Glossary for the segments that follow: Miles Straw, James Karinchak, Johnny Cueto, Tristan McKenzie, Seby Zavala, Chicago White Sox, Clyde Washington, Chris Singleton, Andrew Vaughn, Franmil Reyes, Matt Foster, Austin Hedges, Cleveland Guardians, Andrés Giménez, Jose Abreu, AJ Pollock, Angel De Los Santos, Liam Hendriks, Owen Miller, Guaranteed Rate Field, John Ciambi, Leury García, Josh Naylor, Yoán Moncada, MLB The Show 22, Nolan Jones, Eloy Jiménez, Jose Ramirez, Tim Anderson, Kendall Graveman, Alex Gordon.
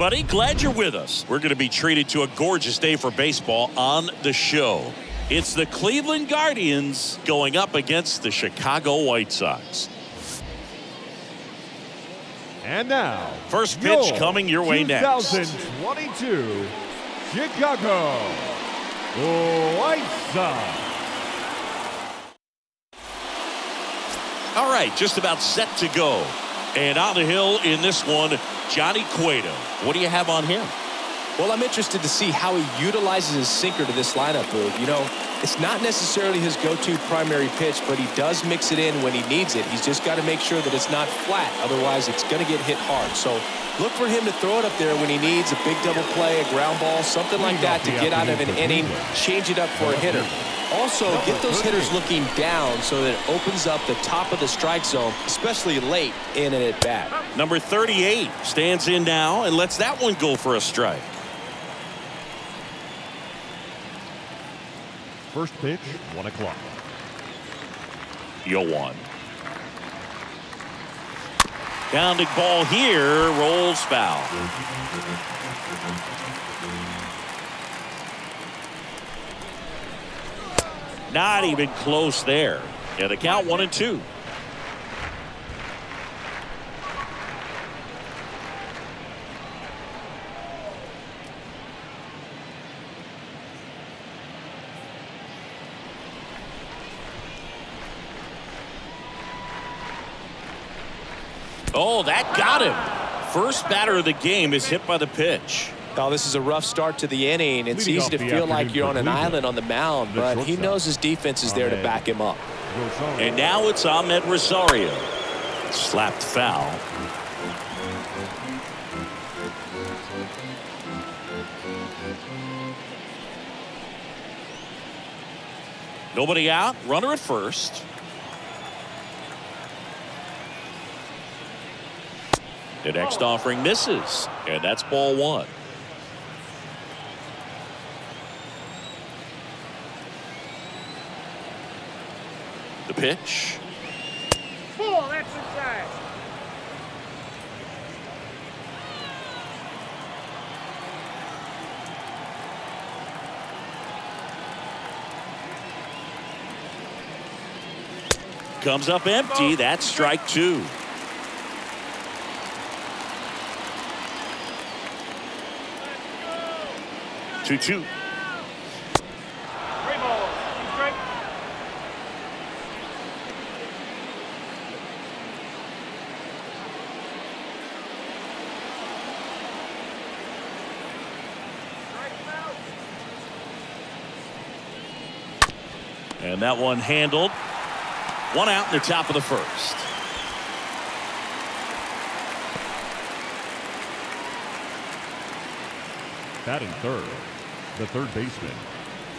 Buddy, glad you're with us. We're going to be treated to a gorgeous day for baseball on the show. It's the Cleveland Guardians going up against the Chicago White Sox. And now, first pitch coming your way next. 2022 Chicago White Sox. All right, just about set to go. And on the hill in this one, Johnny Cueto. What do you have on him? Well, I'm interested to see how he utilizes his sinker to this lineup move. You know, it's not necessarily his go-to primary pitch, but he does mix it in when he needs it. He's just got to make sure that it's not flat. Otherwise, it's going to get hit hard. So look for him to throw it up there when he needs a big double play, a ground ball, something like that to get out of an inning, change it up for a hitter. Also, get those hitters looking down so that it opens up the top of the strike zone, especially late in an at-bat. Number 38 stands in now and lets that one go for a strike. First pitch, 1 o'clock. Yoán. Grounded ball here, rolls foul. Not even close there. Yeah, the count 1-2. Oh, that got him. First batter of the game is hit by the pitch. Oh, this is a rough start to the inning. It's easy to feel like you're on an island on the mound, but he knows his defense is there to back him up. And now it's Amed Rosario. Slapped foul. Nobody out. Runner at first. The next offering misses, and that's ball one. The pitch. Full, that's inside. Comes up empty. That's strike two. Two. And that one handled. One out in the top of the first. Batting third, the third baseman,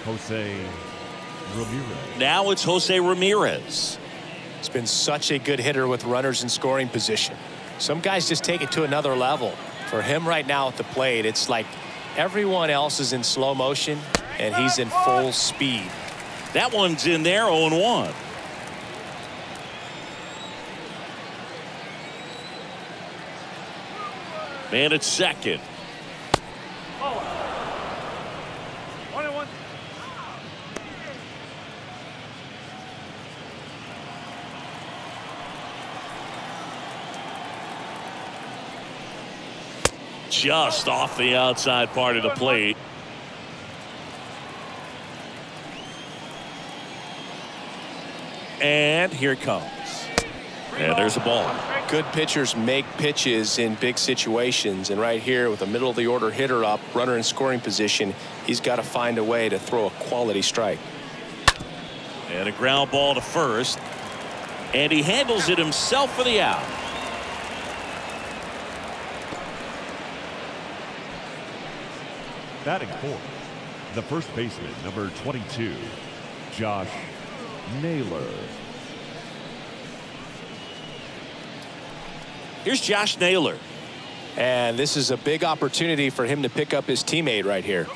Jose Ramirez. Now it's Jose Ramirez. He's been such a good hitter with runners in scoring position. Some guys just take it to another level. For him right now at the plate, it's like everyone else is in slow motion and he's in full speed. That one's in there, 0-1. Man at second. Just off the outside part of the plate. And here it comes. And there's a ball. Good pitchers make pitches in big situations. And right here with a middle of the order hitter up, runner in scoring position, he's got to find a way to throw a quality strike. And a ground ball to first. And he handles it himself for the out. Batting fourth, the first baseman, number 22, Josh Naylor. Here's Josh Naylor. And this is a big opportunity for him to pick up his teammate right here.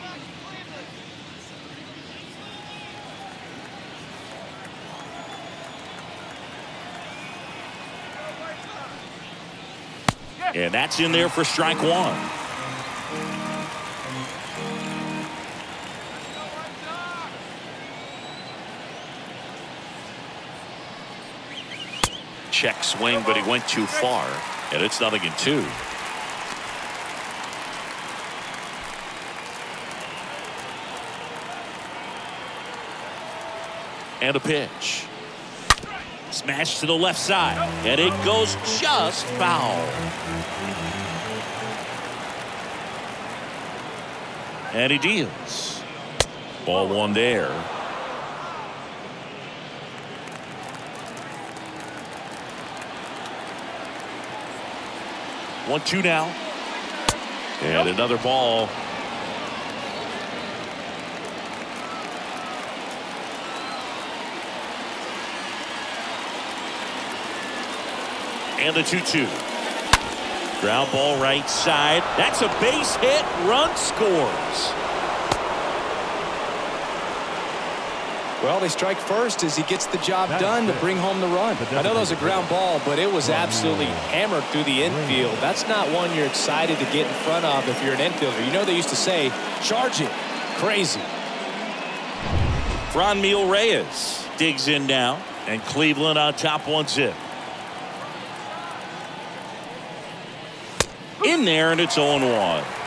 And that's in there for strike one. Check swing, but he went too far, and it's 0-2. And a pitch. Smash to the left side, and it goes just foul. And he deals. Ball one there. One, two now. And another ball. And the 2-2. Ground ball right side. That's a base hit. Run scores. Well, they strike first as he gets the job done to bring home the run. I know that was a ground ball, but it was absolutely hammered through the infield. That's not one you're excited to get in front of if you're an infielder. You know they used to say, charge it. Crazy. Franmil Reyes digs in now, and Cleveland on top 1-0. In there, and it's 0-1.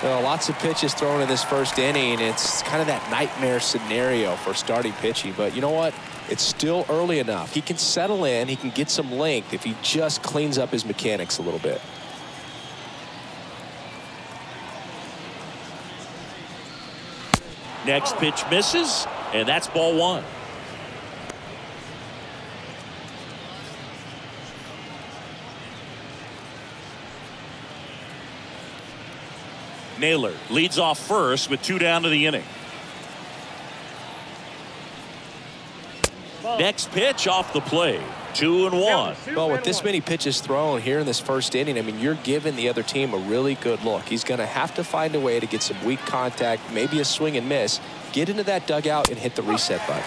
Well, lots of pitches thrown in this first inning. It's kind of that nightmare scenario for starting pitching, but you know what? It's still early enough. He can settle in. He can get some length if he just cleans up his mechanics a little bit. Next pitch misses, and that's ball one. Naylor leads off first with two down to the inning. Next pitch off the plate, 2-1. Well, with this many pitches thrown here in this first inning, I mean, you're giving the other team a really good look. He's going to have to find a way to get some weak contact, maybe a swing and miss, get into that dugout and hit the reset button.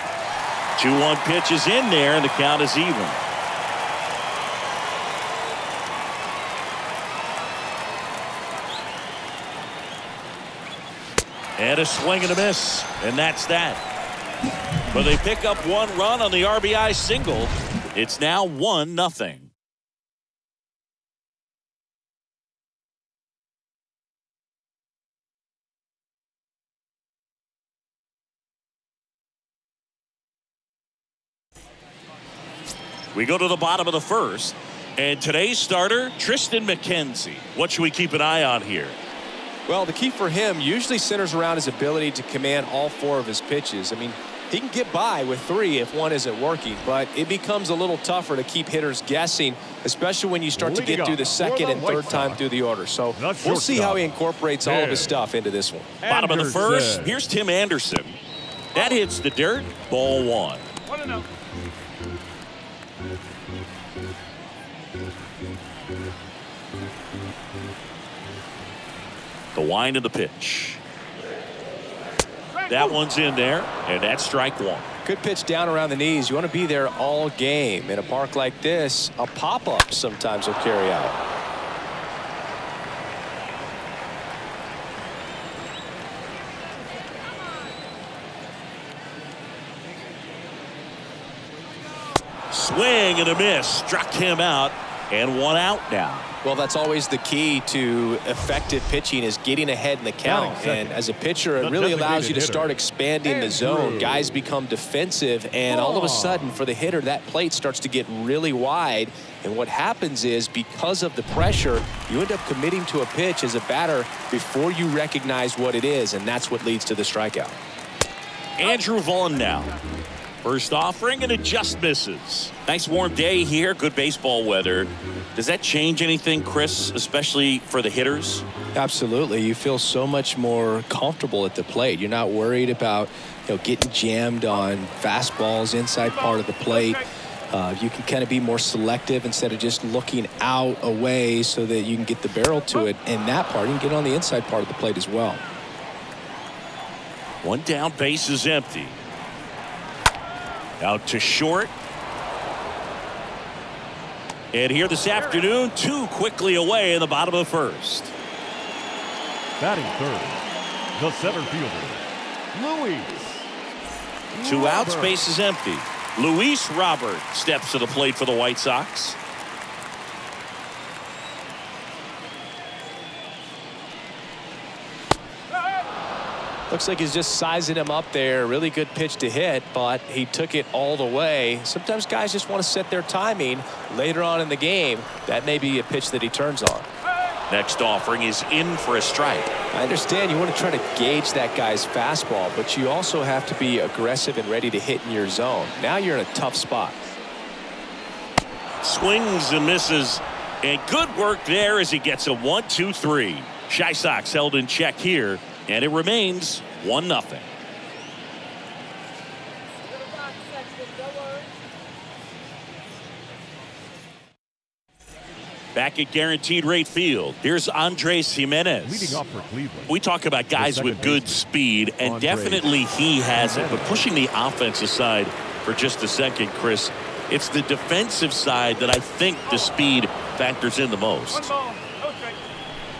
2-1 pitch is in there, and the count is even. And a swing and a miss, and that's that. But they pick up one run on the RBI single. It's now 1-0. We go to the bottom of the first, and today's starter, Tristan McKenzie. What should we keep an eye on here? Well, the key for him usually centers around his ability to command all four of his pitches. I mean, he can get by with three if one isn't working, but it becomes a little tougher to keep hitters guessing, especially when you start to get through the second and third time through the order. So we'll see how he incorporates all of his stuff into this one. Bottom of the first, here's Tim Anderson. That hits the dirt, ball one. The wind of the pitch. That one's in there, and that's strike one. Good pitch down around the knees. You want to be there all game. In a park like this, a pop-up sometimes will carry out. Swing and a miss. Struck him out, and one out now. Well, that's always the key to effective pitching, is getting ahead in the count. And as a pitcher, it really allows you to start expanding the zone. Guys become defensive, and all of a sudden, for the hitter, that plate starts to get really wide. And what happens is, because of the pressure, you end up committing to a pitch as a batter before you recognize what it is, and that's what leads to the strikeout. Andrew Vaughn now. First offering, and it just misses. Nice warm day here, good baseball weather. Does that change anything, Chris, especially for the hitters? Absolutely. You feel so much more comfortable at the plate. You're not worried about, you know, getting jammed on fastballs inside part of the plate. You can kind of be more selective instead of just looking out away so that you can get the barrel to it. And that part, you can get on the inside part of the plate as well. One down, base is empty. Out to short. And here this afternoon, two quickly away in the bottom of the first. Batting third, the center fielder, Luis. Two outs, base is empty. Luis Robert steps to the plate for the White Sox. Looks like he's just sizing him up there. Really good pitch to hit, but he took it all the way. Sometimes guys just want to set their timing later on in the game. That may be a pitch that he turns on. Next offering is in for a strike. I understand you want to try to gauge that guy's fastball, but you also have to be aggressive and ready to hit in your zone. Now you're in a tough spot. Swings and misses, and good work there as he gets a 1-2-3. Chi Sox held in check here. And it remains 1-0. Back at Guaranteed Rate Field, here's Andrés Giménez. Leading off for Cleveland. We talk about guys with good speed, and definitely he has it. But pushing the offensive side for just a second, Chris, it's the defensive side that I think the speed factors in the most.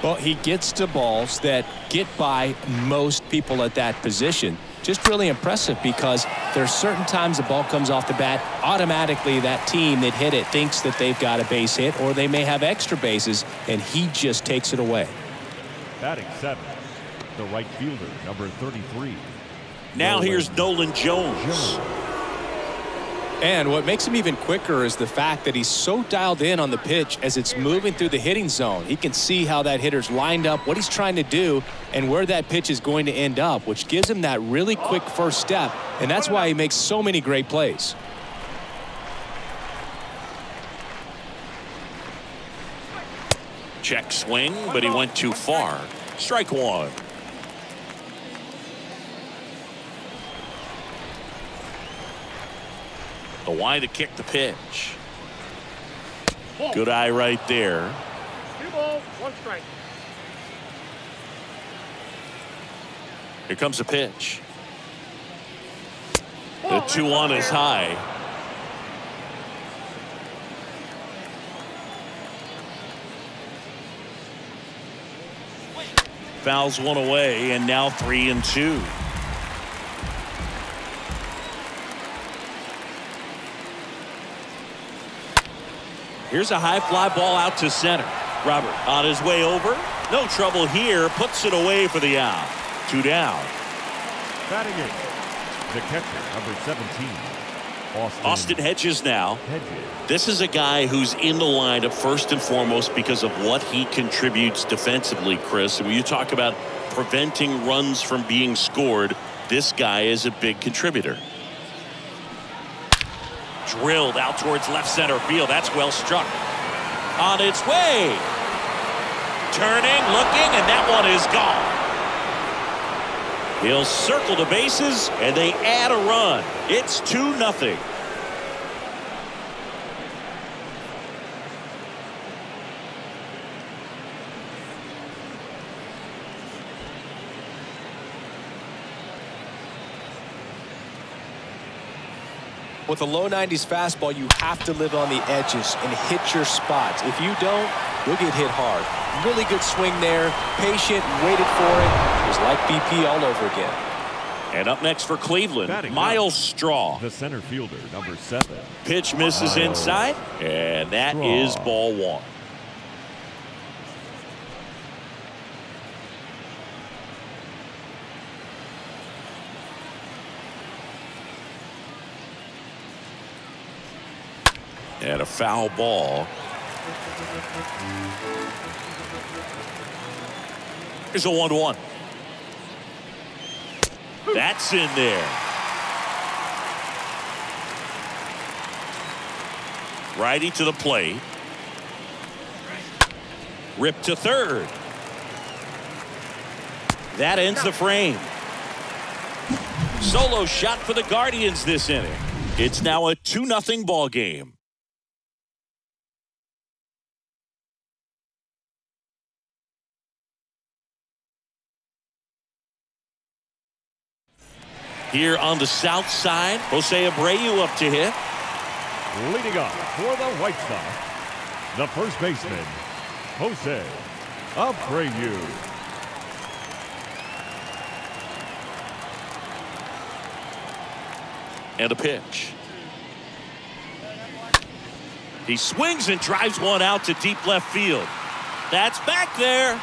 Well, he gets to balls that get by most people at that position. Just really impressive because there's certain times the ball comes off the bat, automatically that team that hit it thinks that they've got a base hit or they may have extra bases, and he just takes it away. Batting seven, the right fielder, number 33. Now here's Nolan Jones. And what makes him even quicker is the fact that he's so dialed in on the pitch as it's moving through the hitting zone. He can see how that hitter's lined up, what he's trying to do, and where that pitch is going to end up, which gives him that really quick first step, and that's why he makes so many great plays. Check swing, but he went too far. Strike one. The wide to kick the pitch. Good eye right there. 2-1 strike. Here comes the pitch. The 2-1 is high. Fouls one away, and now 3-2. Here's a high fly ball out to center. Robert on his way over. No trouble here. Puts it away for the out. Two down. Batting it, the catcher, number 17. Austin Hedges now. This is a guy who's in the lineup first and foremost because of what he contributes defensively, Chris. And when you talk about preventing runs from being scored, this guy is a big contributor. Drilled out towards left center field. That's well struck. On its way. Turning, looking, and that one is gone. He'll circle the bases, and they add a run. It's 2-0. With a low 90s fastball, you have to live on the edges and hit your spots. If you don't, you'll get hit hard. Really good swing there. Patient, waited for it. It was like BP all over again. And up next for Cleveland, Miles Straw. The center fielder, number 7. Pitch misses inside, and that is ball one. And a foul ball. Here's a 1-1. That's in there. Righty to the plate. Rip to third. That ends the frame. Solo shot for the Guardians this inning. It's now a 2-0 ball game. Here on the south side, Jose Abreu up to hit. Leading off for the White Sox, the first baseman, Jose Abreu. and a pitch. He swings and drives one out to deep left field. That's back there.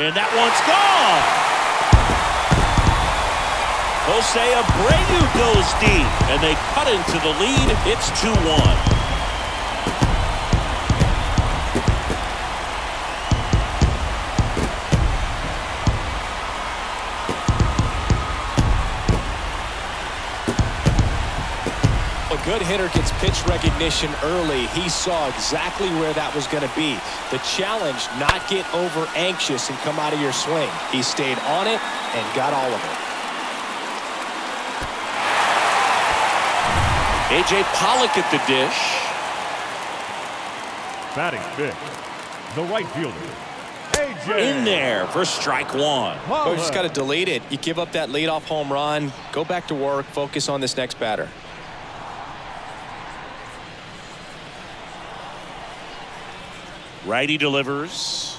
And that one's gone. Jose Abreu goes deep, and they cut into the lead. It's 2-1. Good hitter gets pitch recognition early. He saw exactly where that was going to be. The challenge, not get over anxious and come out of your swing. He stayed on it and got all of it. AJ Pollock at the dish. Batting fifth, the right fielder, AJ. In there for strike one. Oh, you just got to delete it. You give up that leadoff home run. Go back to work. Focus on this next batter. Righty delivers.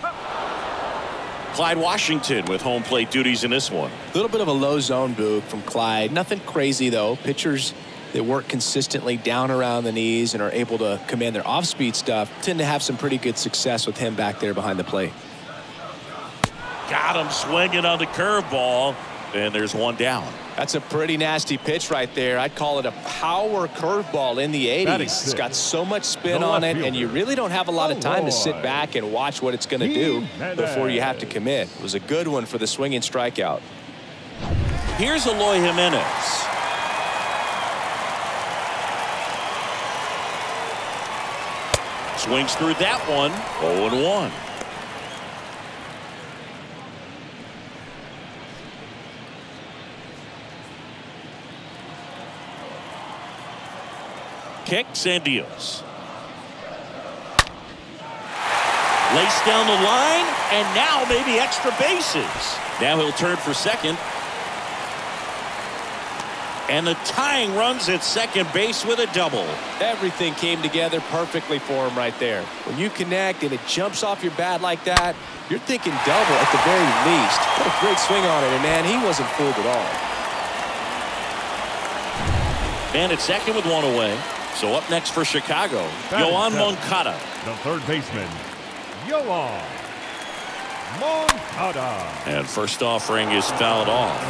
Clyde Washington with home plate duties in this one. A little bit of a low zone boot from Clyde. Nothing crazy, though. Pitchers that work consistently down around the knees and are able to command their off-speed stuff tend to have some pretty good success with him back there behind the plate. Got him swinging on the curveball, and there's one down. That's a pretty nasty pitch right there. I'd call it a power curveball in the 80s. It's got so much spin on it, and you really don't have a lot of time to sit back and watch what it's going to do before you have to commit. It was a good one for the swinging strikeout. Here's Eloy Jiménez. Swings through that one. 0-1. Kicks and deals. Lace down the line, and now maybe extra bases. Now he'll turn for second. And the tying run's at second base with a double. Everything came together perfectly for him right there. When you connect and it jumps off your bat like that, you're thinking double at the very least. What a great swing on it, and man, he wasn't fooled at all. Man at second with one away. So up next for Chicago, Yoán Moncada. The third baseman, Yoán Moncada. And first offering is fouled off.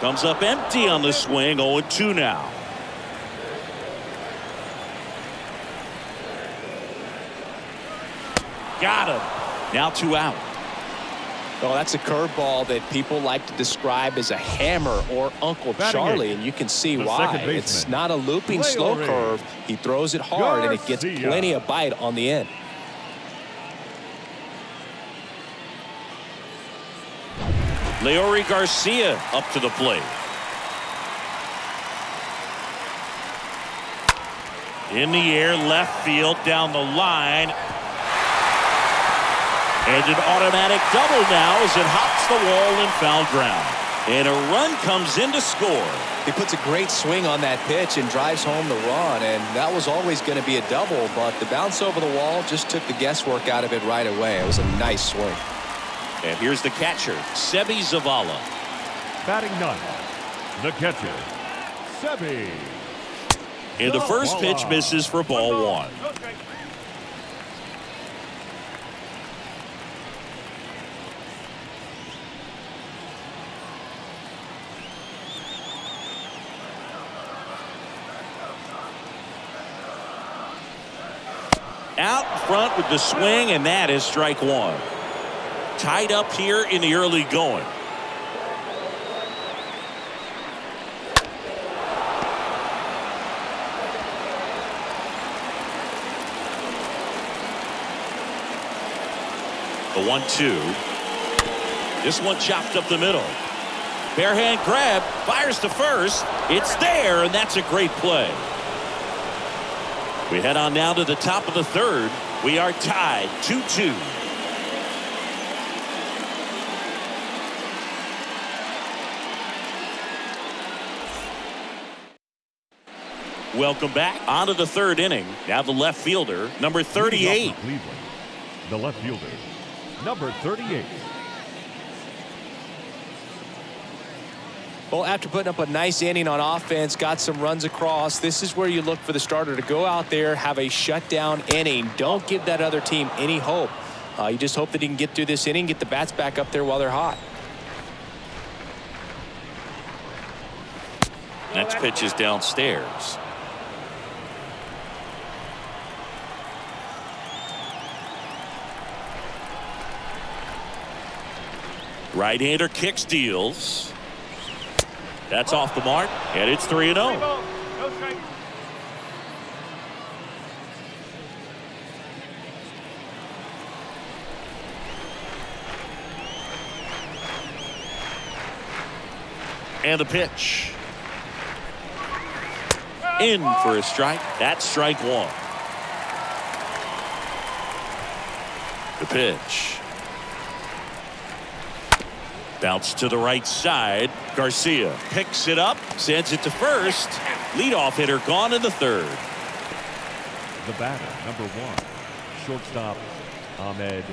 Comes up empty on the swing, 0-2 now. Got him. Now 2 out. Well, that's a curveball that people like to describe as a hammer or Uncle Charlie, and you can see why. It's not a looping slow curve. He throws it hard, and it gets plenty of bite on the end. Leury García up to the plate. In the air, left field, down the line. And an automatic double now as it hops the wall and foul ground. And a run comes in to score. He puts a great swing on that pitch and drives home the run. And that was always going to be a double, but the bounce over the wall just took the guesswork out of it right away. It was a nice swing. And here's the catcher, Seby Zavala. Batting ninth, the catcher, Seby. And the first pitch misses for ball one. Out front with the swing, and that is strike one. Tied up here in the early going. The 1-2. This one chopped up the middle. Bare hand grab, fires to first. It's there, and that's a great play. We head on now to the top of the third. We are tied 2-2. Welcome back. On to the third inning. Now the left fielder, number 38. Cleveland, the left fielder, number 38. Well, after putting up a nice inning on offense, got some runs across, this is where you look for the starter to go out there, have a shutdown inning. Don't give that other team any hope. You just hope that he can get through this inning, get the bats back up there while they're hot. Next pitch is downstairs. Right-hander kicks, deals. That's off the mark, and it's 3-0. And the pitch. In for a strike. That's strike one. The pitch. Bounce to the right side. Garcia picks it up, sends it to first. Leadoff hitter gone in the third. The batter, number one, shortstop Amed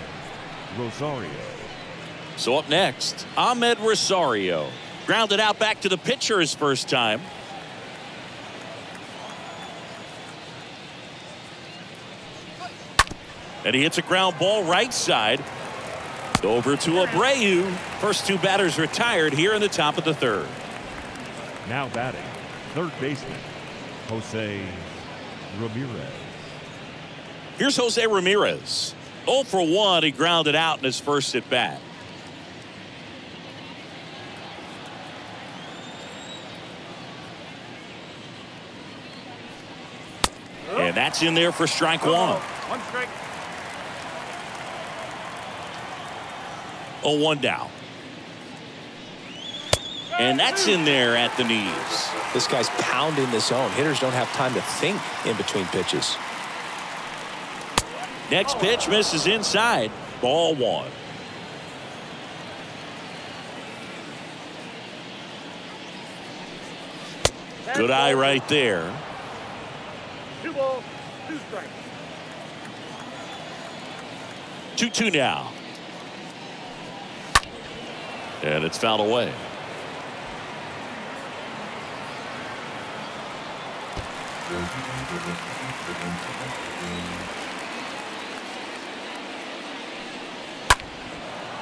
Rosario. So up next, Amed Rosario. Grounded out back to the pitcher his first time. And he hits a ground ball right side. Over to Abreu. First two batters retired here in the top of the third. Now batting, third baseman, Jose Ramirez. Here's Jose Ramirez. 0 for 1. He grounded out in his first at bat. And that's in there for strike one. One strike. 0-1 down. And that's in there at the knees. This guy's pounding the zone. Hitters don't have time to think in between pitches. Next pitch misses inside. Ball one. Good eye right there. 2-2 strike. 2-2 now. And it's fouled away.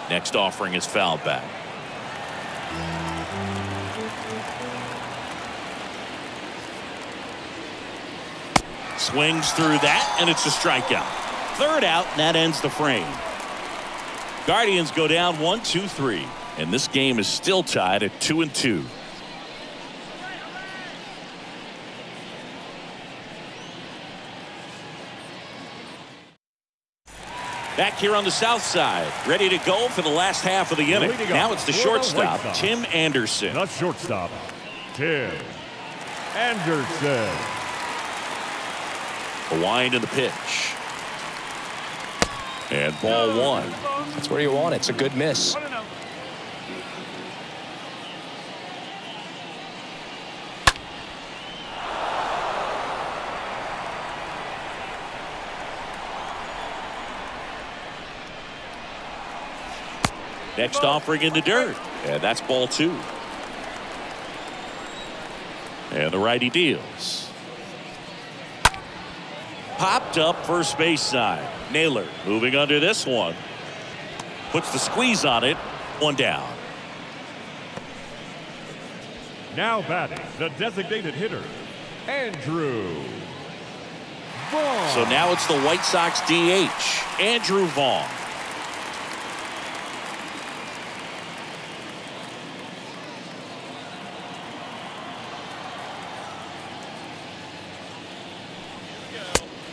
Next offering is fouled back. Swings through that, and it's a strikeout. Third out, and that ends the frame. Guardians go down 1-2-3. And this game is still tied at 2-2. Back here on the south side, ready to go for the last half of the inning. Now it's the shortstop, Tim Anderson. Not shortstop, Tim Anderson. A wind in the pitch. And ball one. That's where you want it. It's a good miss. Next offering in the dirt, and that's ball two. And the righty deals. Popped up first base side. Naylor moving under this one. Puts the squeeze on it. One down. Now batting, the designated hitter, Andrew Vaughn. So now it's the White Sox DH, Andrew Vaughn.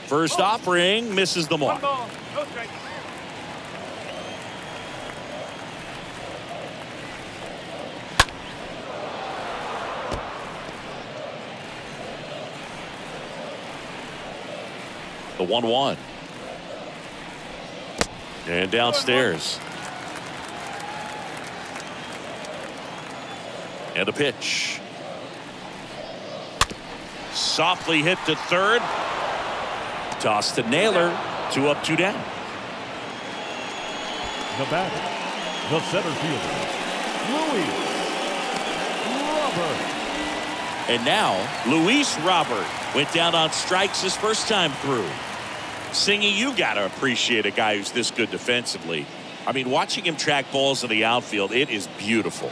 First offering misses the mark. The 1-1. And downstairs. And the pitch. Softly hit to third. Toss to Naylor. 2 up, 2 down. The batter, the center fielder, Luis Robert. And now Luis Robert went down on strikes his first time through. Singy, you got to appreciate a guy who's this good defensively. I mean, watching him track balls in the outfield, it is beautiful.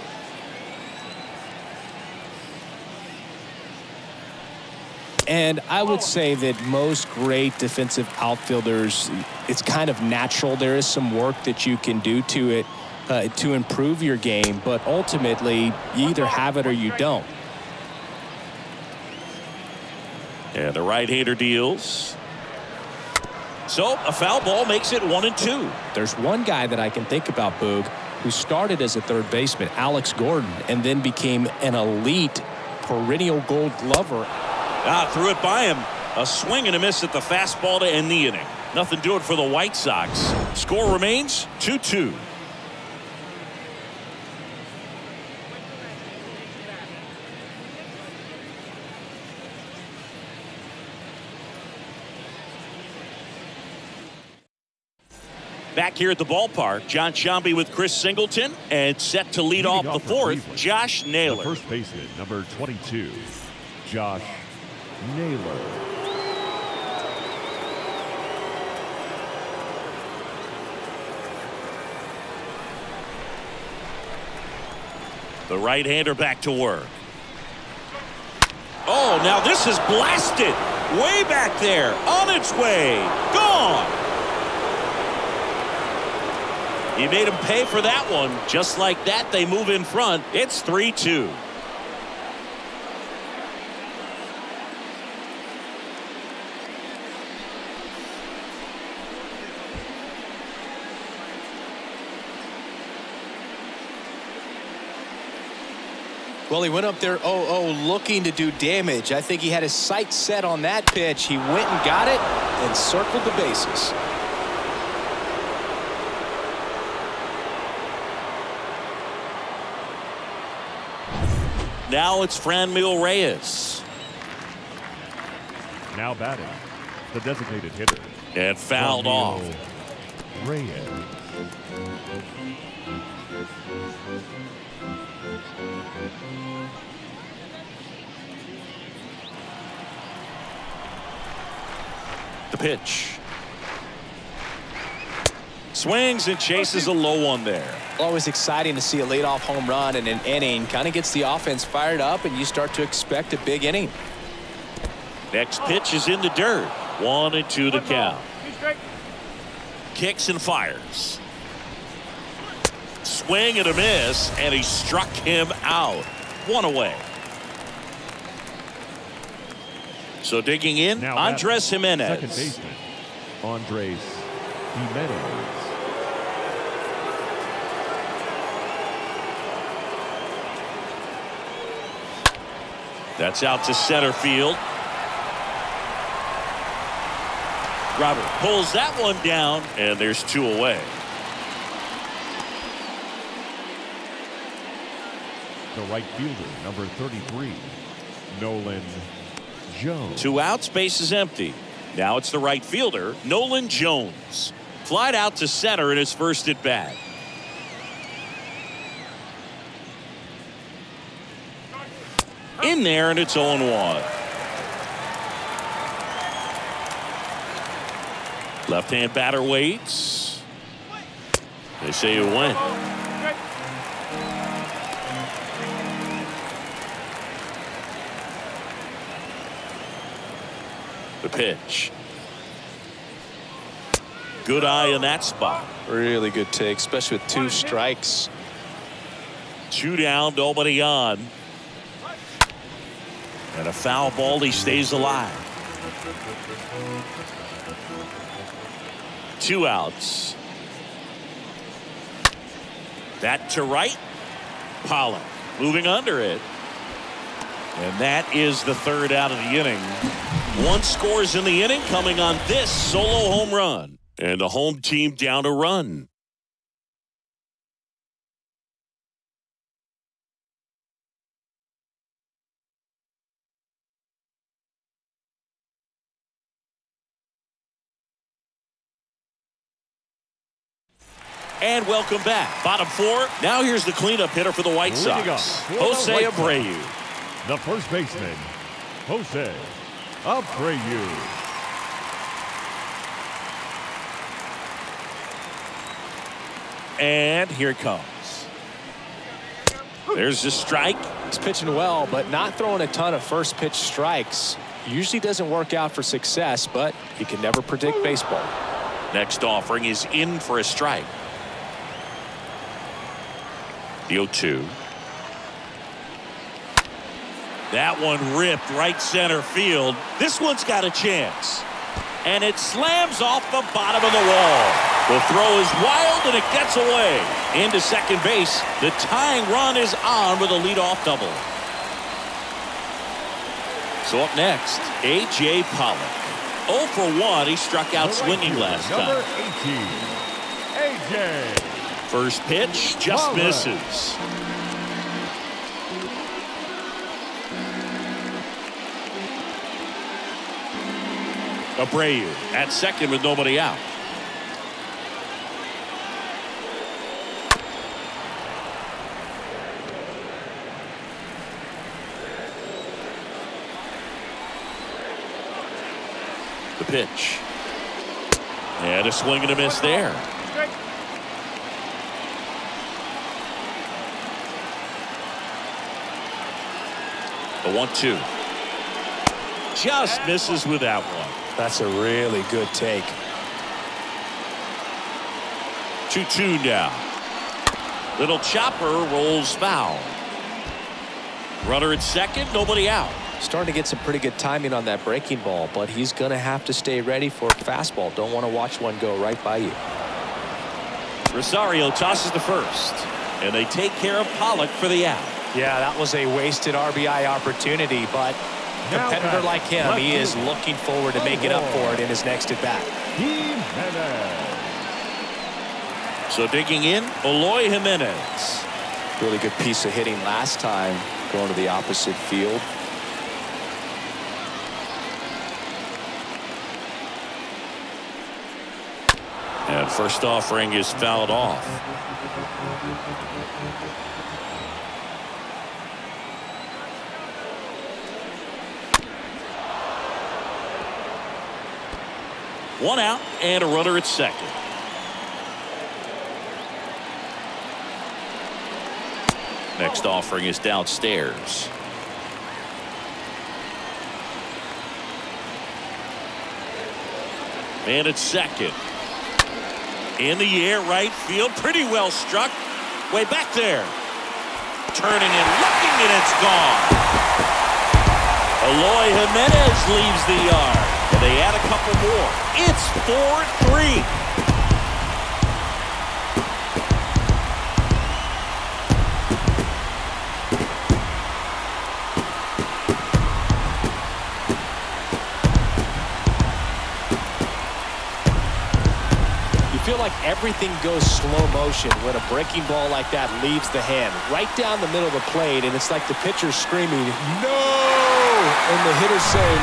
And I would say that most great defensive outfielders, it's kind of natural. There is some work that you can do to it to improve your game, but ultimately you either have it or you don't. Yeah, the right-hander deals. So a foul ball makes it 1-2. There's one guy that I can think about, Boog, who started as a third baseman, Alex Gordon, and then became an elite perennial Gold Glover. Ah, threw it by him. A swing and a miss at the fastball to end the inning. Nothing doing for the White Sox. Score remains 2-2. Back here at the ballpark, John Ciambi with Chris Singleton, and set to lead off the fourth, Josh Naylor. First baseman, number 22, Josh Naylor. The right-hander back to work. Oh, now this is blasted. Way back there. On its way. Gone. He made him pay for that one. Just like that, they move in front. It's 3-2. Well, he went up there 0-0 looking to do damage. I think he had his sights set on that pitch. He went and got it and circled the bases. Now it's Franmil Reyes. Now batting, the designated hitter. And fouled off. Reyes. The pitch. Swings and chases a low one there. Always exciting to see a leadoff home run in an inning. Kind of gets the offense fired up, and you start to expect a big inning. Next pitch is in the dirt. 1-2 the count. Kicks and fires. Swing and a miss, and he struck him out. One away. So digging in, now Andrés Giménez. Second baseman, Andrés Giménez. That's out to center field. Robert pulls that one down, and there's 2 away. The right fielder, number 33, Nolan Jones. 2 outs, base is empty. Now it's the right fielder, Nolan Jones. Flied out to center in his first at bat. In there, and it's 0-1. Left-hand batter waits. They say it went. The pitch. Good eye in that spot. Really good take, especially with 2 strikes. 2 down, nobody on. And a foul ball, he stays alive. 2 outs. That to right. Pollock moving under it. And that is the third out of the inning. 1 scores in the inning, coming on this solo home run. And the home team down a run. And welcome back. Bottom four. Now here's the cleanup hitter for the White Sox, Jose Abreu. The first baseman, Jose Abreu. And here it comes. There's the strike. He's pitching well, but not throwing a ton of first pitch strikes. Usually doesn't work out for success, but you can never predict baseball. Next offering is in for a strike. The 0-2. That one ripped right center field. This one's got a chance. And it slams off the bottom of the wall. The throw is wild, and it gets away. Into second base, the tying run is on with a leadoff double. So up next, AJ Pollock. 0 for 1, he struck out swinging last time. AJ. First pitch, just misses. Abreu at second with nobody out. Pitch. And a swing and a miss there. The 1-2. Just misses with that one. That's a really good take. 2-2 now. Little chopper rolls foul. Runner at second, nobody out. Starting to get some pretty good timing on that breaking ball, but he's going to have to stay ready for a fastball. Don't want to watch one go right by you. Rosario tosses the first, and they take care of Pollock for the out. Yeah, that was a wasted RBI opportunity, but a competitor like him, he is looking forward to making up for it in his next at-bat. So digging in, Eloy Jiménez. Really good piece of hitting last time, going to the opposite field. And first offering is fouled off. One out and a runner at second. Next offering is downstairs. And it's second. In the air, right field, pretty well struck. Way back there. Turning and looking, and it's gone. Eloy Jiménez leaves the yard, and they add a couple more. It's 4-3. Like everything goes slow motion when a breaking ball like that leaves the hand right down the middle of the plate, and it's like the pitcher screaming no, and the hitter saying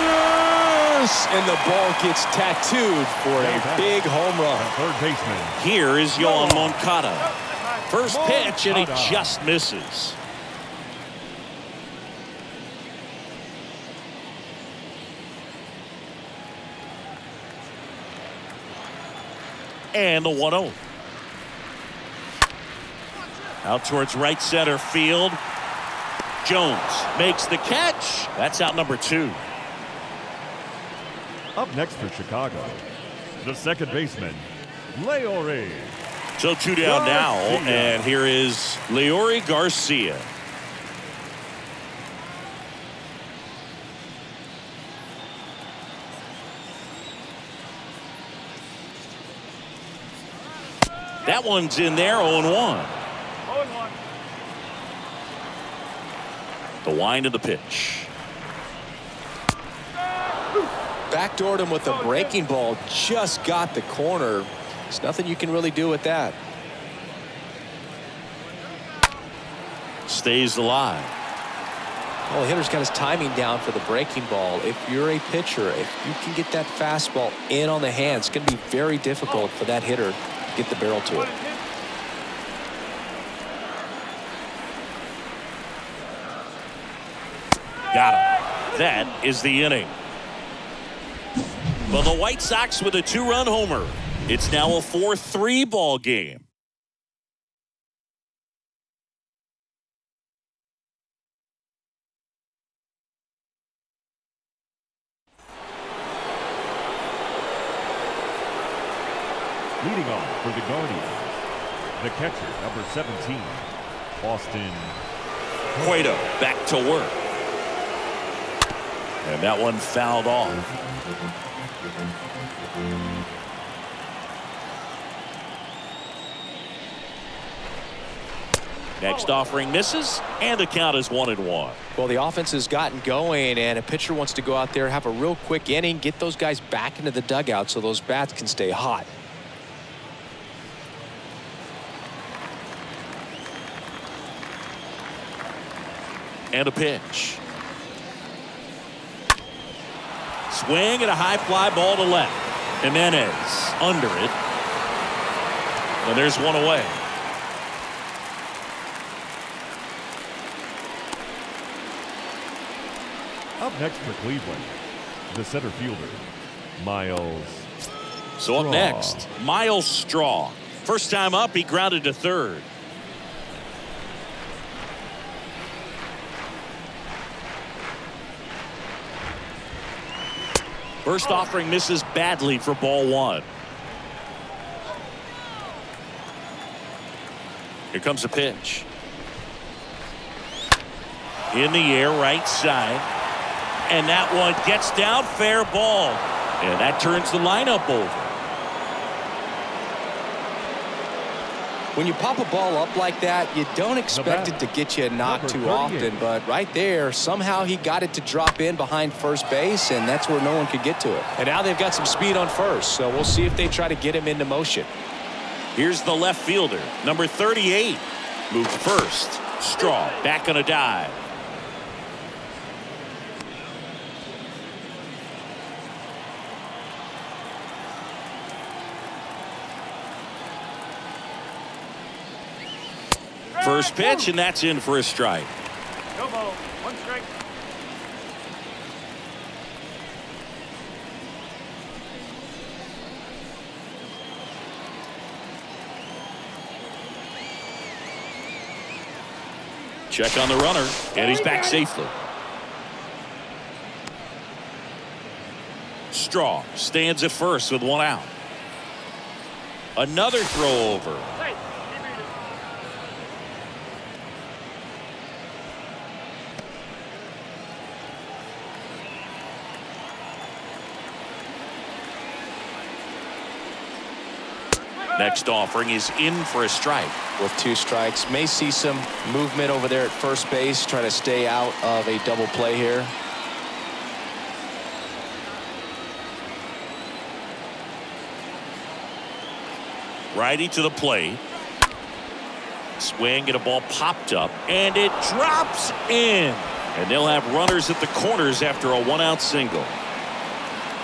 yes, and the ball gets tattooed for a big home run. Third baseman. Here is Yoán Moncada. First pitch, and he just misses. And the 1-0. Out towards right center field. Jones makes the catch. That's out number 2. Up next for Chicago, the second baseman, Leury. So 2 down now, and here is Leury García. That one's in there, 0-1. The wind of the pitch. Backdoored him with a breaking ball. Just got the corner. There's nothing you can really do with that. Stays alive. Well, the hitter's got his timing down for the breaking ball. If you're a pitcher, if you can get that fastball in on the hands, it's going to be very difficult for that hitter get the barrel to it. Got him. That is the inning. But the White Sox with a two-run homer. It's now a 4-3 ball game. Leading off for the Guardians, the catcher, number 17, Austin Cueto, back to work. And that one fouled off. Next offering misses, and the count is 1-1. Well, the offense has gotten going, and a pitcher wants to go out there, have a real quick inning, get those guys back into the dugout so those bats can stay hot. And a pitch. Swing and a high fly ball to left. Jiménez under it. And there's one away. Up next for Cleveland, the center fielder, Miles Straw. So up next, Miles Straw. First time up, he grounded to third. First offering misses badly for ball one. Here comes the pitch. In the air, right side. And that one gets down, fair ball. And that turns the lineup over. When you pop a ball up like that, you don't expect it to get you a knock too often, but right there, somehow he got it to drop in behind first base, and that's where no one could get to it. And now they've got some speed on first, so we'll see if they try to get him into motion. Here's the left fielder, number 38. Moved first. Straw back on a dive. First pitch, and that's in for a strike. No ball, one strike. Check on the runner, and he's back safely. Straw stands at first with one out. Another throw over. Next offering is in for a strike. With two strikes, may see some movement over there at first base, try to stay out of a double play here. Righty to the plate. Swing and a ball popped up, and it drops in. And they'll have runners at the corners after a one-out single.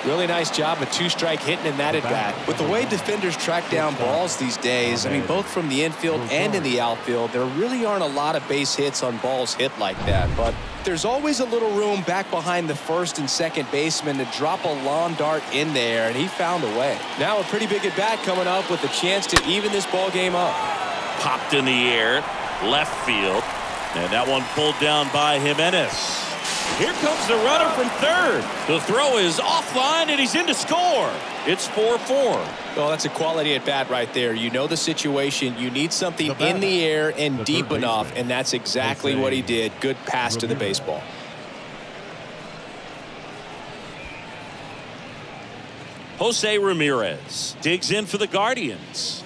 Really nice job of two-strike hitting in that at-bat. With the way defenders track down balls these days, I mean, both from the infield and in the outfield, there really aren't a lot of base hits on balls hit like that. But there's always a little room back behind the first and second baseman to drop a lawn dart in there, and he found a way. Now a pretty big at-bat coming up with a chance to even this ball game up. Popped in the air, left field, and that one pulled down by Jiménez. Here comes the runner from third. The throw is offline, and he's in to score. It's 4-4. Well, that's a quality at bat right there. You know the situation. You need something in the air and deep enough, and that's exactly what he did. Good pass to the baseball. Jose Ramirez digs in for the Guardians.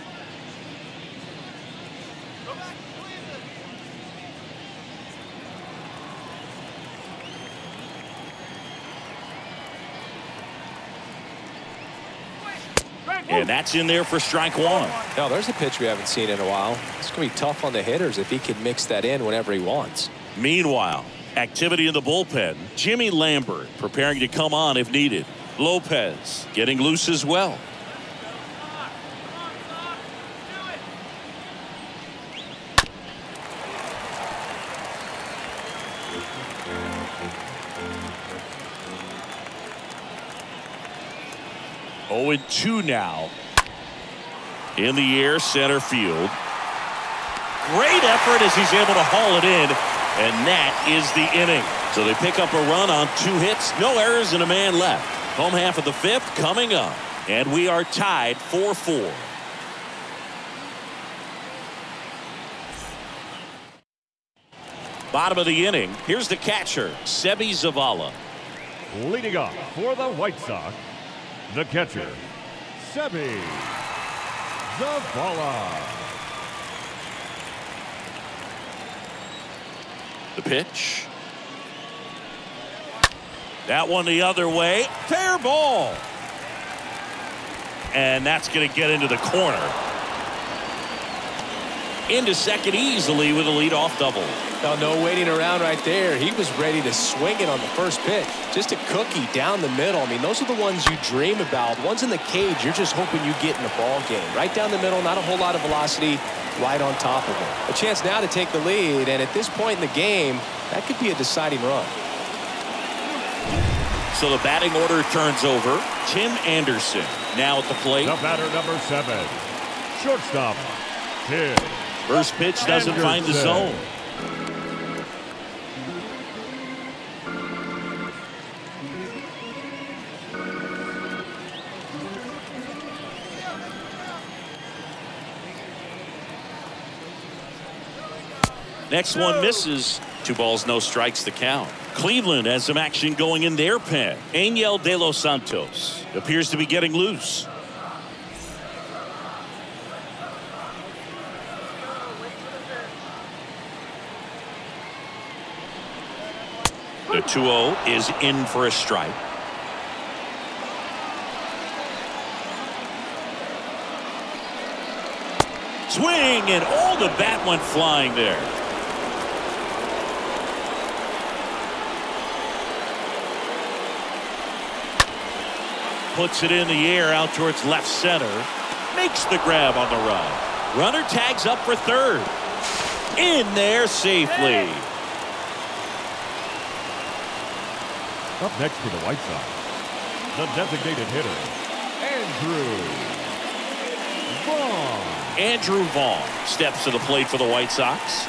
And that's in there for strike one. Now, there's a pitch we haven't seen in a while. It's going to be tough on the hitters if he can mix that in whenever he wants. Meanwhile, activity in the bullpen. Jimmy Lambert preparing to come on if needed. Lopez getting loose as well. 0-2 now. In the air, center field. Great effort as he's able to haul it in, and that is the inning. So they pick up a run on 2 hits, no errors, and a man left. Home half of the 5th coming up, and we are tied 4-4. Bottom of the inning. Here's the catcher, Seby Zavala. Leading off for the White Sox, the catcher, Seby Zavala. The pitch. That one the other way. Fair ball. And that's going to get into the corner. Into second easily with a leadoff double. Now, no waiting around right there. He was ready to swing it on the first pitch. Just a cookie down the middle. I mean, those are the ones you dream about. Ones in the cage, you're just hoping you get in the ball game. Right down the middle, not a whole lot of velocity, right on top of him. A chance now to take the lead, and at this point in the game, that could be a deciding run. So the batting order turns over. Tim Anderson now at the plate. The batter, number 7, shortstop, Tim. First pitch doesn't find the zone. Next one misses. 2 balls, no strikes, the count. Cleveland has some action going in their pen. Angel De Los Santos appears to be getting loose. The 2-0 is in for a strike. Swing, and all the bat went flying there. Puts it in the air out towards left center. Makes the grab on the run. Runner tags up for third. In there safely. Up next for the White Sox, the designated hitter, Andrew Vaughn. Andrew Vaughn steps to the plate for the White Sox.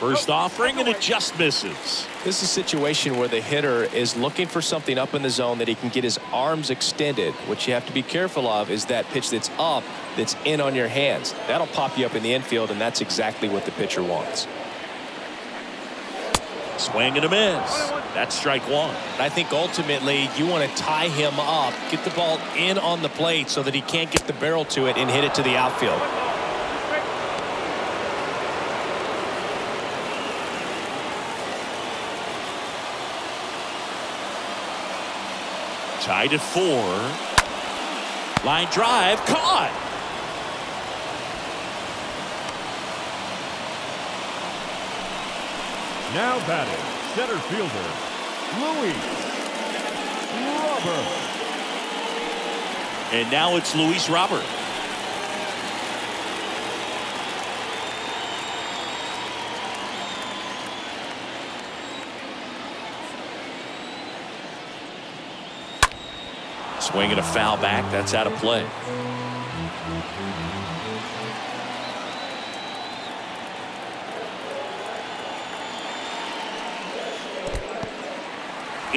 First offering, and it just misses. This is a situation where the hitter is looking for something up in the zone that he can get his arms extended. What you have to be careful of is that pitch that's up, that's in on your hands. That'll pop you up in the infield, and that's exactly what the pitcher wants. Swing and a miss. That's strike one. I think ultimately you want to tie him up, get the ball in on the plate so that he can't get the barrel to it and hit it to the outfield. Tied at 4. Line drive caught. Now batting, center fielder, Luis Robert. And now it's Luis Robert. Swing and a foul back. That's out of play.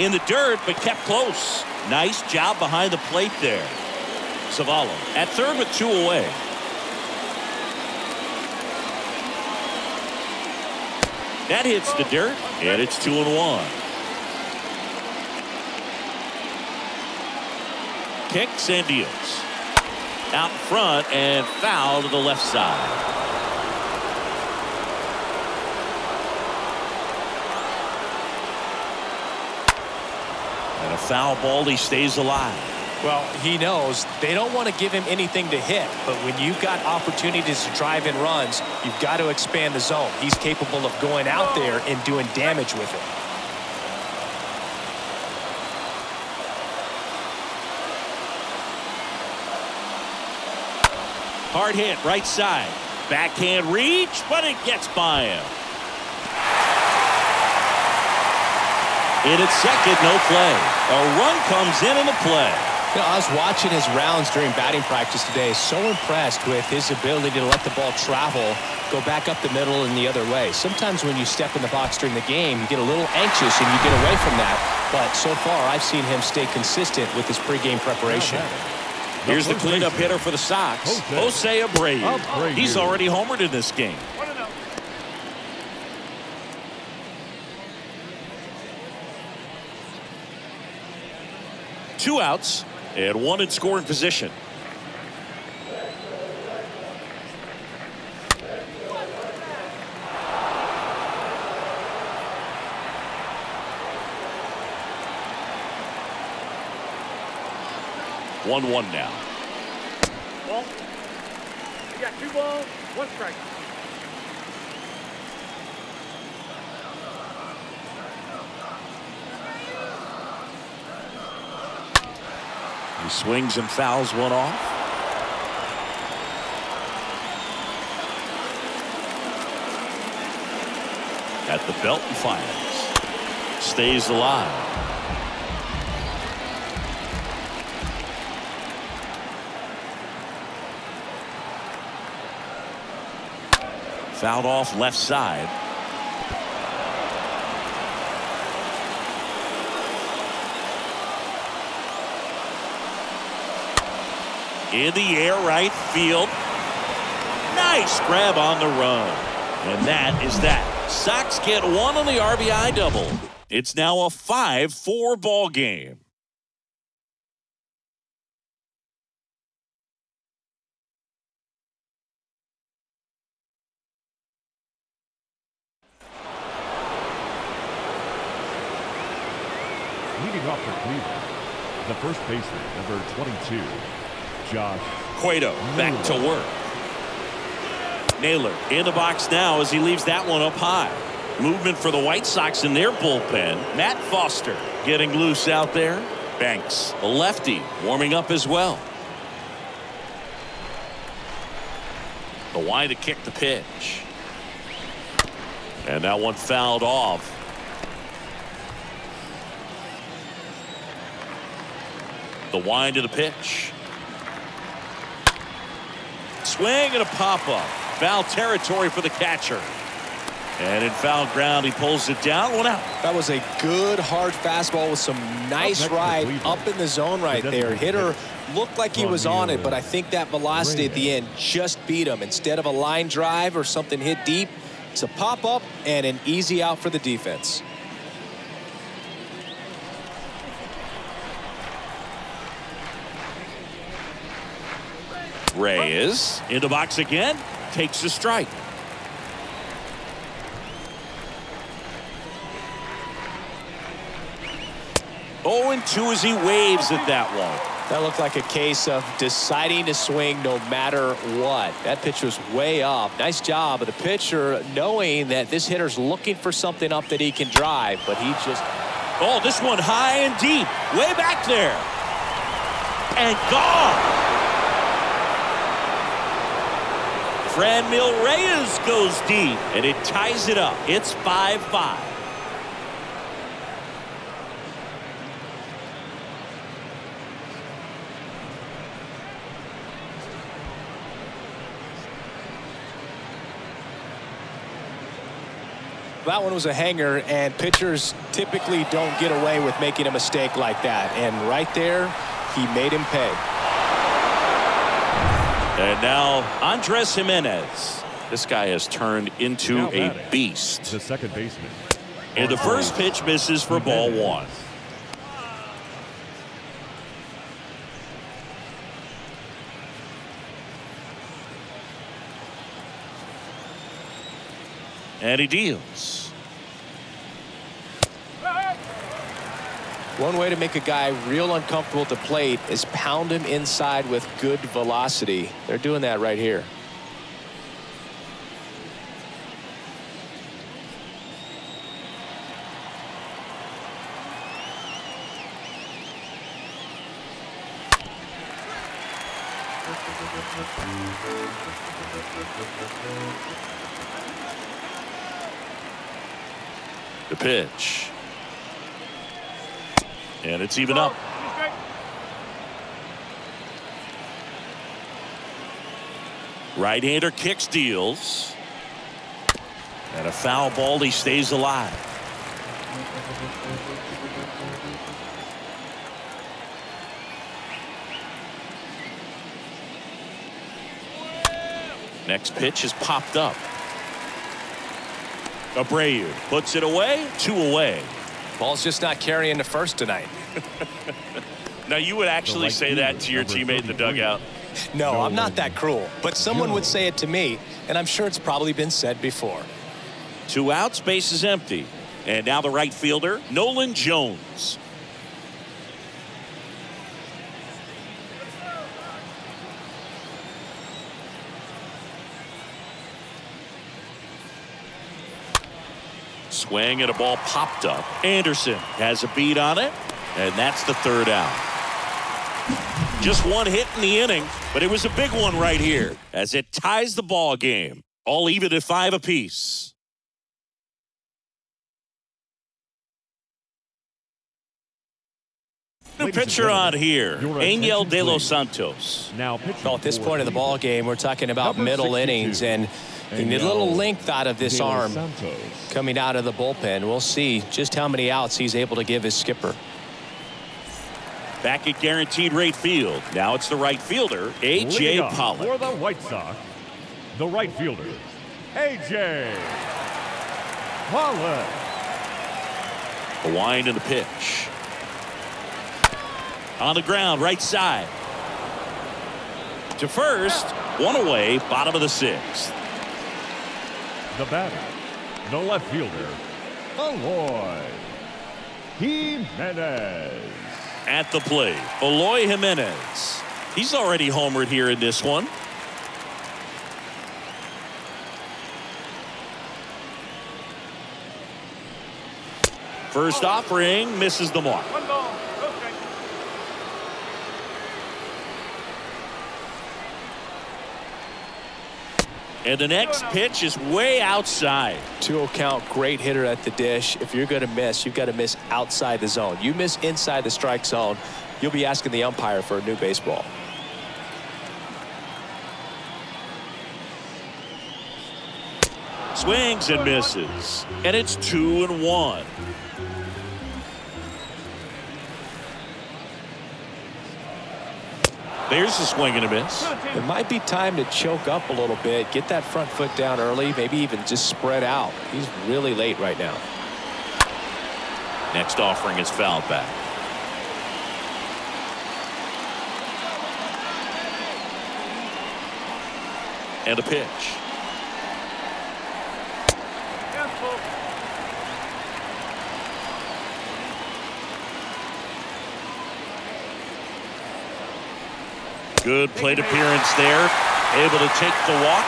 In the dirt, but kept close. Nice job behind the plate there. Zavala at third with 2 away. That hits the dirt, and it's 2-1. Kicks and deals. Out front and foul to the left side. And a foul ball. He stays alive. Well, he knows they don't want to give him anything to hit, but when you've got opportunities to drive in runs, you've got to expand the zone. He's capable of going out there and doing damage with it. Hard hit right side. Backhand reach, but it gets by him. In at second, no play. A run comes in the play. You know, I was watching his rounds during batting practice today. So impressed with his ability to let the ball travel, go back up the middle and the other way. Sometimes when you step in the box during the game, you get a little anxious and you get away from that. But so far, I've seen him stay consistent with his pregame preparation. Here's the cleanup hitter for the Sox, Jose Abreu. He's already homered in this game. Two outs and one in scoring position. One now. Ball. You got 2 balls, 1 strike. He swings and fouls one off. At the belt and fires. Stays alive. Fouled off left side. In the air, right field. Nice grab on the run. And that is that. Sox get one on the RBI double. It's now a 5-4 ball game. Leading off for Cleveland, the first baseman, number 22. Josh Cueto back to work. Naylor in the box now as he leaves that one up high. Movement for the White Sox in their bullpen. Matt Foster getting loose out there. Banks, the lefty, warming up as well. The Y to kick the pitch. And that one fouled off. The Y to the pitch. Swing and a pop-up. Foul territory for the catcher. And in foul ground, he pulls it down. One out. That was a good, hard fastball with some nice ride up in the zone right there. Hitter looked like he was on it, but I think that velocity at the end just beat him. Instead of a line drive or something hit deep, it's a pop-up and an easy out for the defense. Reyes in the box again, takes a strike. Oh, and 2 as he waves at that one. That looked like a case of deciding to swing no matter what. That pitch was way up. Nice job of the pitcher knowing that this hitter's looking for something up that he can drive, but he just... Oh, this one high and deep, way back there. And gone. Franmil Reyes goes deep, and it ties it up. It's 5-5. That one was a hanger, and pitchers typically don't get away with making a mistake like that. And right there, he made him pay. And now Andrés Giménez. This guy has turned into a beast. The second baseman. And the first pitch misses for ball one. And he deals. One way to make a guy real uncomfortable at the plate is pound him inside with good velocity. They're doing that right here. The pitch. And it's even up. Right-hander kicks, deals. And a foul ball. He stays alive. Next pitch is popped up. Abreu puts it away. Two away. Ball's just not carrying the first tonight. Now you would actually say that to your teammate in the dugout. No, I'm not that cruel, but someone would say it to me, and I'm sure it's probably been said before. Two outs, base is empty, and now the right fielder, Nolan Jones. Swing and a ball popped up. Anderson has a beat on it, and that's the third out. Just one hit in the inning, but it was a big one right here as it ties the ball game. All even at 5 apiece. New pitcher on here, Angel De Los Santos. Now, well, at this point of the ball game, we're talking about middle innings and the little length out of this arm coming out of the bullpen. We'll see just how many outs he's able to give his skipper. Back at Guaranteed Rate Field. Now it's the right fielder, AJ Pollock. For the White Sox, the right fielder, AJ Pollock. A wind in the pitch. On the ground, right side. To first, one away, bottom of the 6th. The batter, the left fielder, Eloy Jiménez. At the plate, Eloy Jiménez. He's already homered here in this one. First offering, misses the mark. And the next pitch is way outside. 2-0 count, great hitter at the dish. If you're going to miss, you've got to miss outside the zone. You miss inside the strike zone, you'll be asking the umpire for a new baseball. Swings and misses. And it's 2-1. There's a swing and a miss. It might be time to choke up a little bit, get that front foot down early, maybe even just spread out. He's really late right now. Next offering is fouled back. And a pitch. Good plate appearance there. Able to take the walk.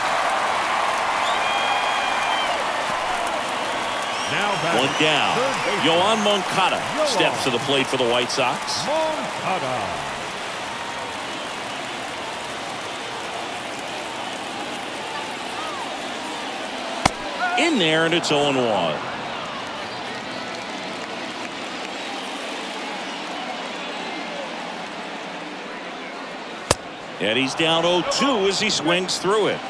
One down. Yoán Moncada steps to the plate for the White Sox. In there, and it's 0-1. And he's down 0-2 as he swings through it.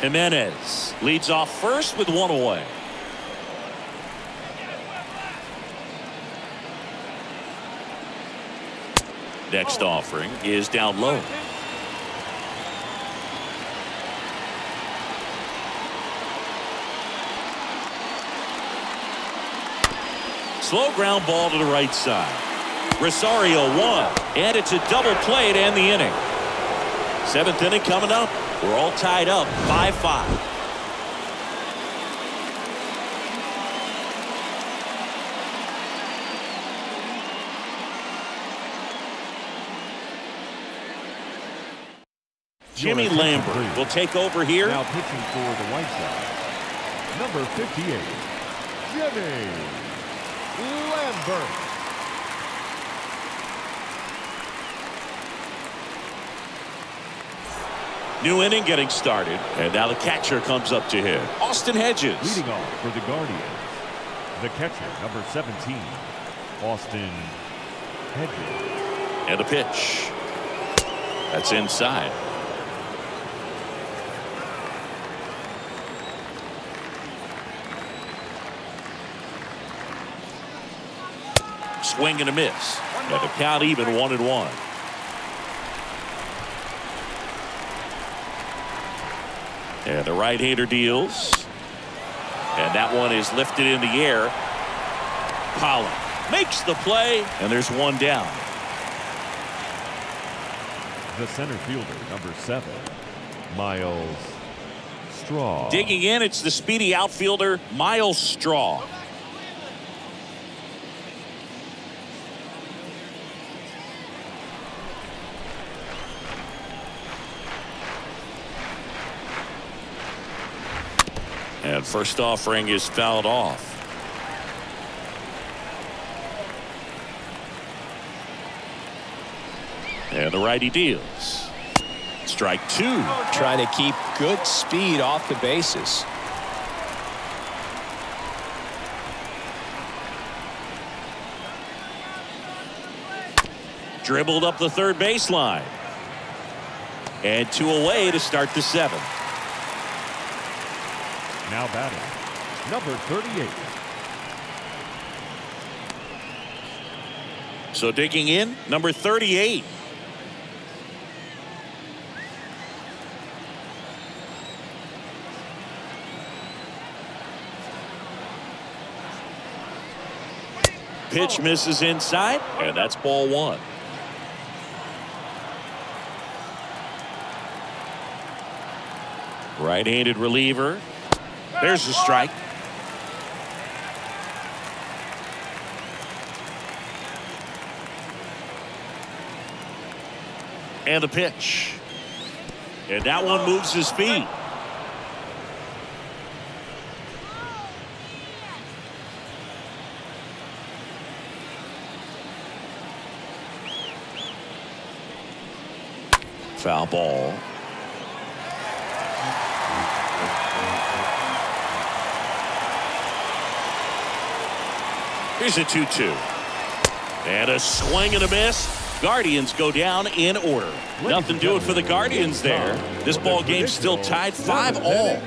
Jiménez leads off first with one away. Next offering is down low. Slow ground ball to the right side. Rosario 1, and it's a double play to end the inning. Seventh inning coming up. We're all tied up 5-5. Jimmy Lambert will take over here. Now pitching for the White Sox, number 58, Jimmy Lambert. New inning getting started, and now the catcher comes up to him. Austin Hedges. Leading off for the Guardians, the catcher, number 17, Austin Hedges. And a pitch. That's inside. Swing and a miss. Now the count even 1-1. And the right-hander deals. And that one is lifted in the air. Pollock makes the play, and there's one down. The center fielder, number 7, Miles Straw. Digging in, it's the speedy outfielder, Miles Straw. And first offering is fouled off. And the righty deals. Strike two. Trying to keep good speed off the bases. Dribbled up the third baseline. And two away to start the seventh. Now batting, number 38. So digging in, number 38. Pitch misses inside, and that's ball one. Right-handed reliever. There's the strike. And the pitch. And that one moves his feet. Foul ball. Here's a 2-2. And a swing and a miss. Guardians go down in order. Nothing doing for the Guardians there. This ball game's still tied 5-all.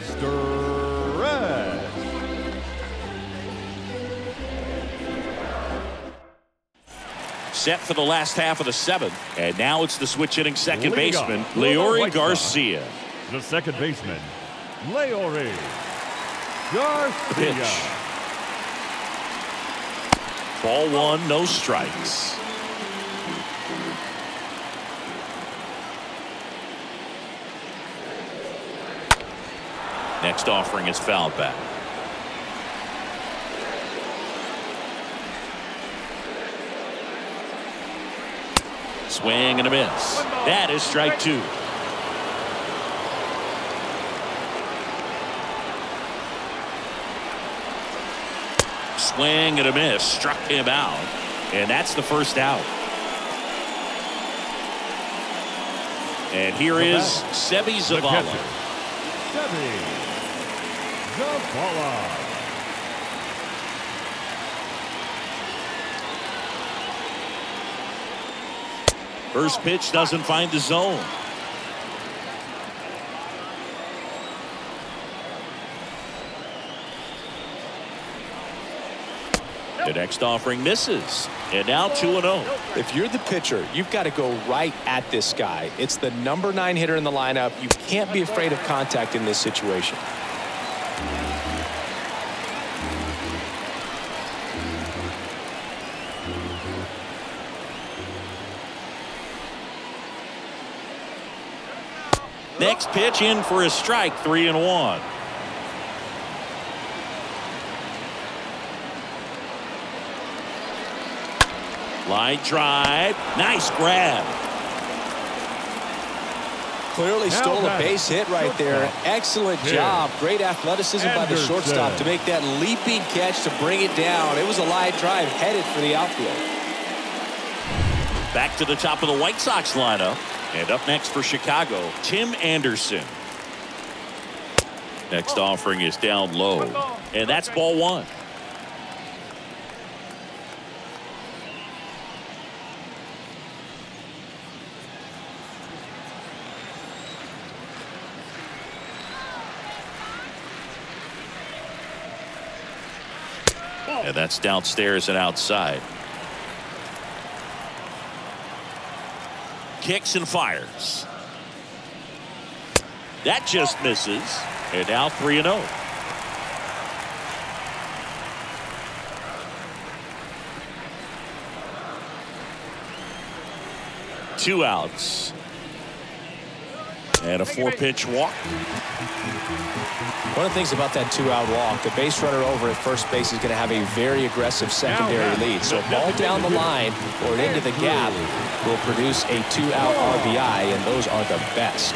Set for the last half of the seventh. And now it's the switch hitting second baseman, Leury Garcia. The second baseman, Leury Garcia. Ball one, no strikes. Next offering is fouled back. Swing and a miss. That is strike two. Swing and a miss, struck him out, and that's the first out. And here is Seby Zavala. Seby Zavala. First pitch doesn't find the zone. The next offering misses, and now 2-0. If you're the pitcher, you've got to go right at this guy. It's the number 9 hitter in the lineup. You can't be afraid of contact in this situation. Next pitch in for a strike, 3-1. Light drive, nice grab. Clearly stole a base hit right there. Excellent job. Great athleticism by the shortstop to make that leaping catch to bring it down. It was a live drive headed for the outfield. Back to the top of the White Sox lineup. And up next for Chicago, Tim Anderson. Next offering is down low. And that's ball one. And that's downstairs and outside. Kicks and fires. That just misses. And now 3-0. Two outs. And a four-pitch walk. One of the things about that two-out walk, the base runner over at first base is going to have a very aggressive secondary lead. So ball down the line or into the gap will produce a two-out RBI, and those are the best.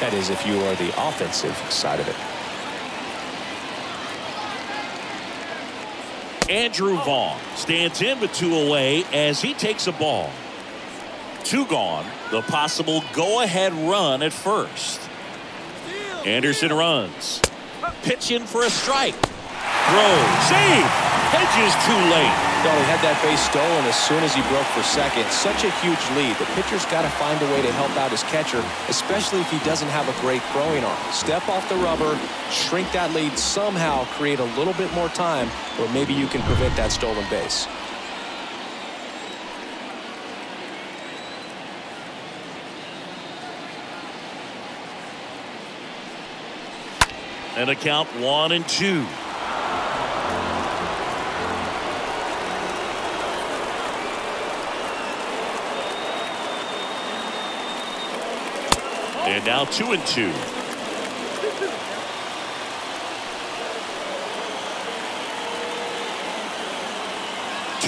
That is, if you are the offensive side of it. Andrew Vaughn stands in with two away as he takes a ball. Two gone, the possible go-ahead run at first. Anderson runs. Pitch in for a strike. Throw. Save. Hedges too late. No, he had that base stolen as soon as he broke for second. Such a huge lead. The pitcher's got to find a way to help out his catcher, especially if he doesn't have a great throwing arm. Step off the rubber, shrink that lead somehow, create a little bit more time, or maybe you can prevent that stolen base. And a count 1-2. And now 2-2.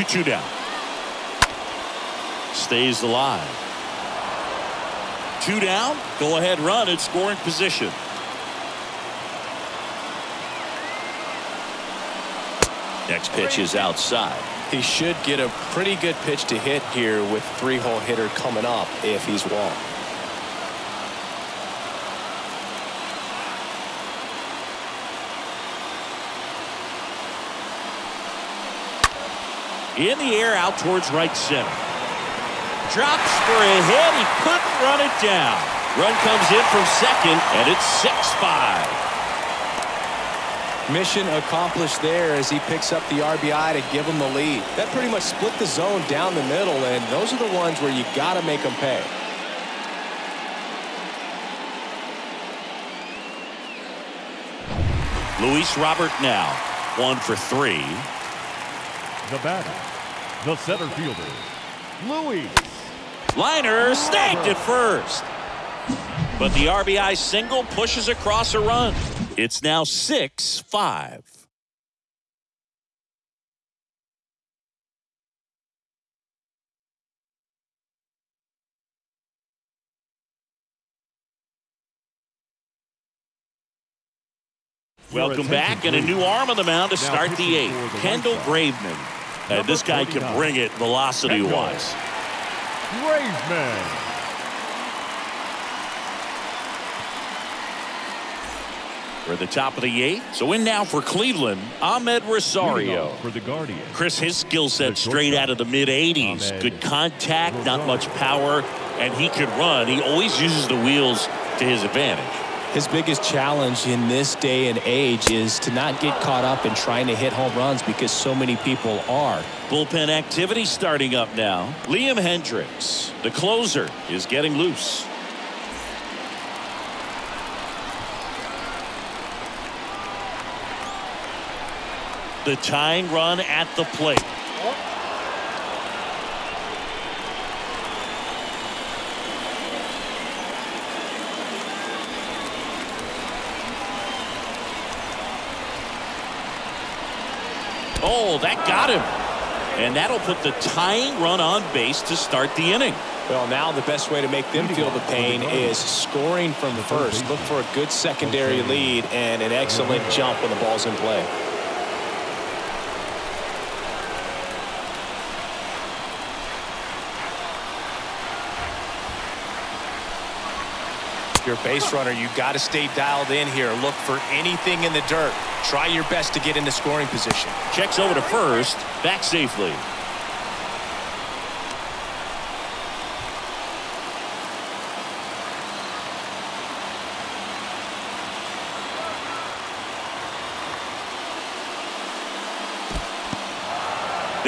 Two down. Stays alive. Two down. Go ahead run at scoring position. Next pitch is outside. He should get a pretty good pitch to hit here with three-hole hitter coming up if he's walked. In the air out towards right center. Drops for a hit. He couldn't run it down. Run comes in from second, and it's 6-5. Mission accomplished there as he picks up the RBI to give him the lead. That pretty much split the zone down the middle, and those are the ones where you got to make them pay. Luis Robert now 1 for 3. The batter, the center fielder, Luis. Liner snagged at first, but the RBI single pushes across a run. It's now 6-5. Welcome back, and a new arm on the mound to start the eighth. Kendall Graveman. And this guy can bring it velocity-wise. Graveman. We're at the top of the eighth. So in now for Cleveland, Amed Rosario. For the Guardians. Chris, his skill set straight out of the mid-'80s. Good contact, not much power, and he could run. He always uses the wheels to his advantage. His biggest challenge in this day and age is to not get caught up in trying to hit home runs because so many people are. Bullpen activity starting up now. Liam Hendriks, the closer, is getting loose. The tying run at the plate. Oh, that got him. And that'll put the tying run on base to start the inning. Well, now the best way to make them feel the pain is scoring from first. Look for a good secondary lead and an excellent jump when the ball's in play. Your base runner, you got to stay dialed in here. Look for anything in the dirt. Try your best to get into scoring position. Checks over to first, back safely.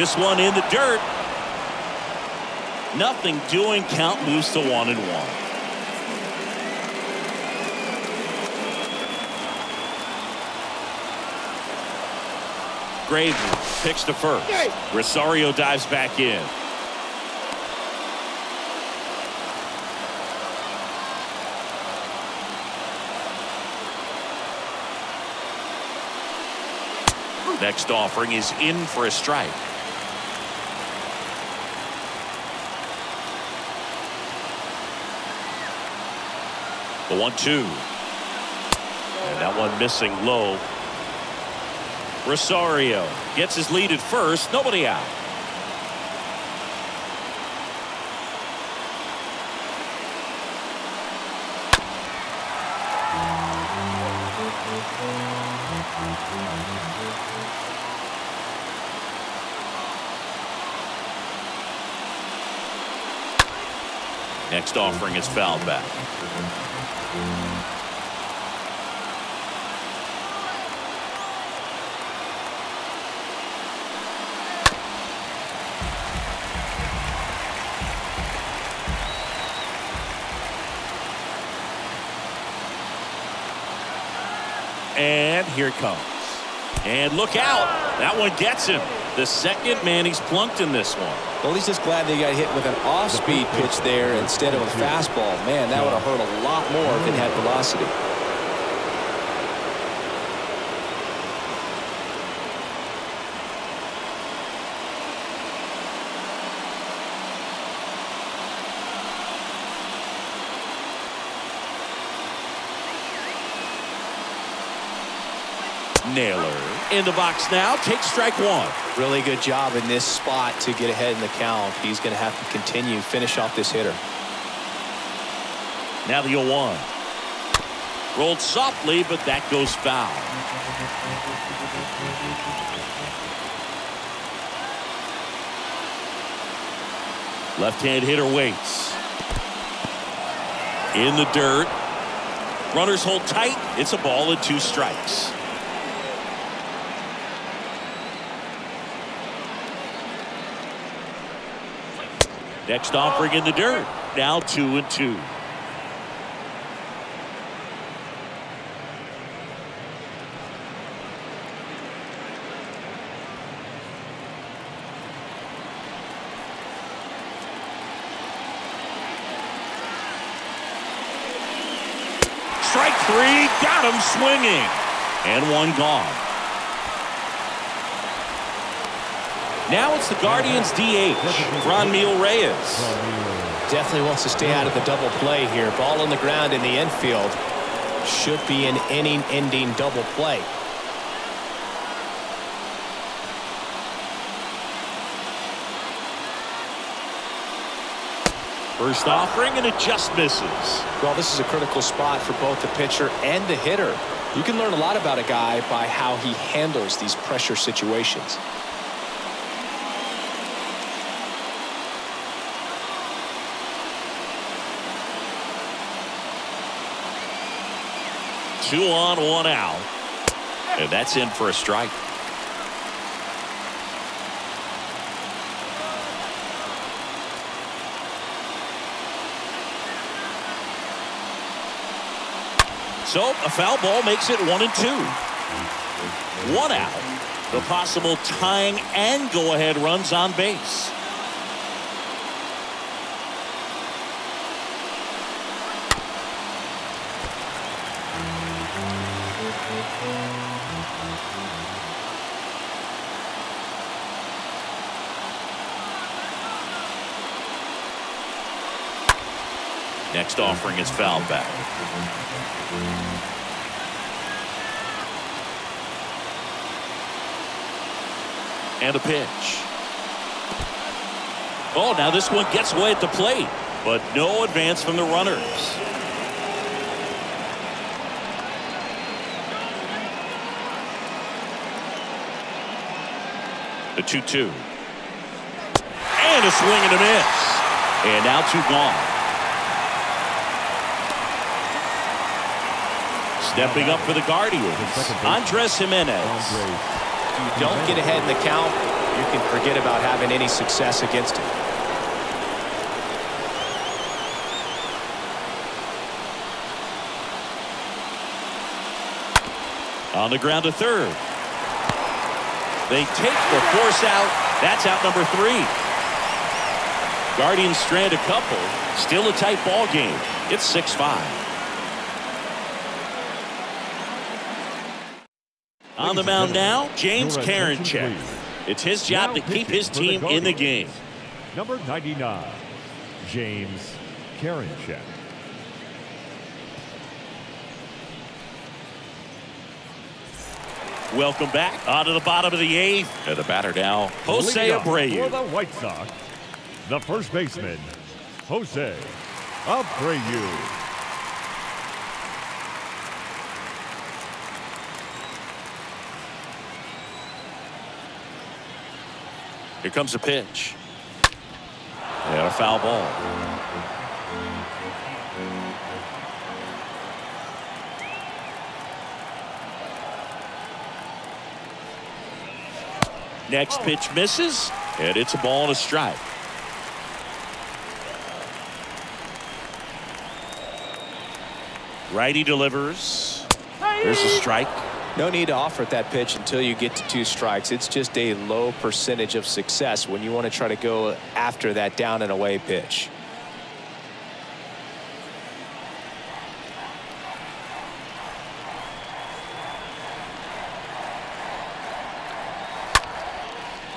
This one in the dirt. Nothing doing. Count moves to 1-1. Graveman picks to first. Rosario dives back in. Next offering is in for a strike. The 1-2. And that one missing low. Rosario gets his lead at first. Nobody out. Next offering is fouled back. And here it comes. And look out. That one gets him. The second man he's plunked in this one. Well, he's just glad they got hit with an off-speed pitch there instead of a fastball. Man, that would have hurt a lot more if it had velocity. Naylor in the box now, takes strike one. Really good job in this spot to get ahead in the count. He's going to have to continue, finish off this hitter. Now the 0-1. Rolled softly, but that goes foul. Left-hand hitter waits. In the dirt. Runners hold tight. It's a ball and two strikes. Next offering in the dirt. Now 2-2. Strike three. Got him swinging. And one gone. Now it's the Guardians' DH, Franmil Reyes. Definitely wants to stay out of the double play here. Ball on the ground in the infield. Should be an inning-ending double play. First offering, and it just misses. Well, this is a critical spot for both the pitcher and the hitter. You can learn a lot about a guy by how he handles these pressure situations. Two on, one out. And that's in for a strike. So a foul ball makes it 1-2. One out. The possible tying and go-ahead runs on base. Next offering is foul back. And a pitch. Oh, now this one gets away at the plate, but no advance from the runners. The 2-2. And a swing and a miss. And now two gone. Stepping up for the Guardians, Andrés Giménez. If you don't get ahead in the count, you can forget about having any success against him. On the ground to third. They take the force out. That's out number 3. Guardians strand a couple. Still a tight ball game. It's 6-5. On the mound now, James Karinchak. It's his job to keep his team in the game. Number 99, James Karinchak. Welcome back. On to the bottom of the 8th. The batter now, Jose Abreu. For the White Sox, the first baseman, Jose Abreu. Here comes a pitch. And a foul ball. Next pitch misses, and it's a ball and a strike. Righty delivers. There's a strike. No need to offer at that pitch until you get to 2 strikes. It's just a low percentage of success when you want to try to go after that down and away pitch.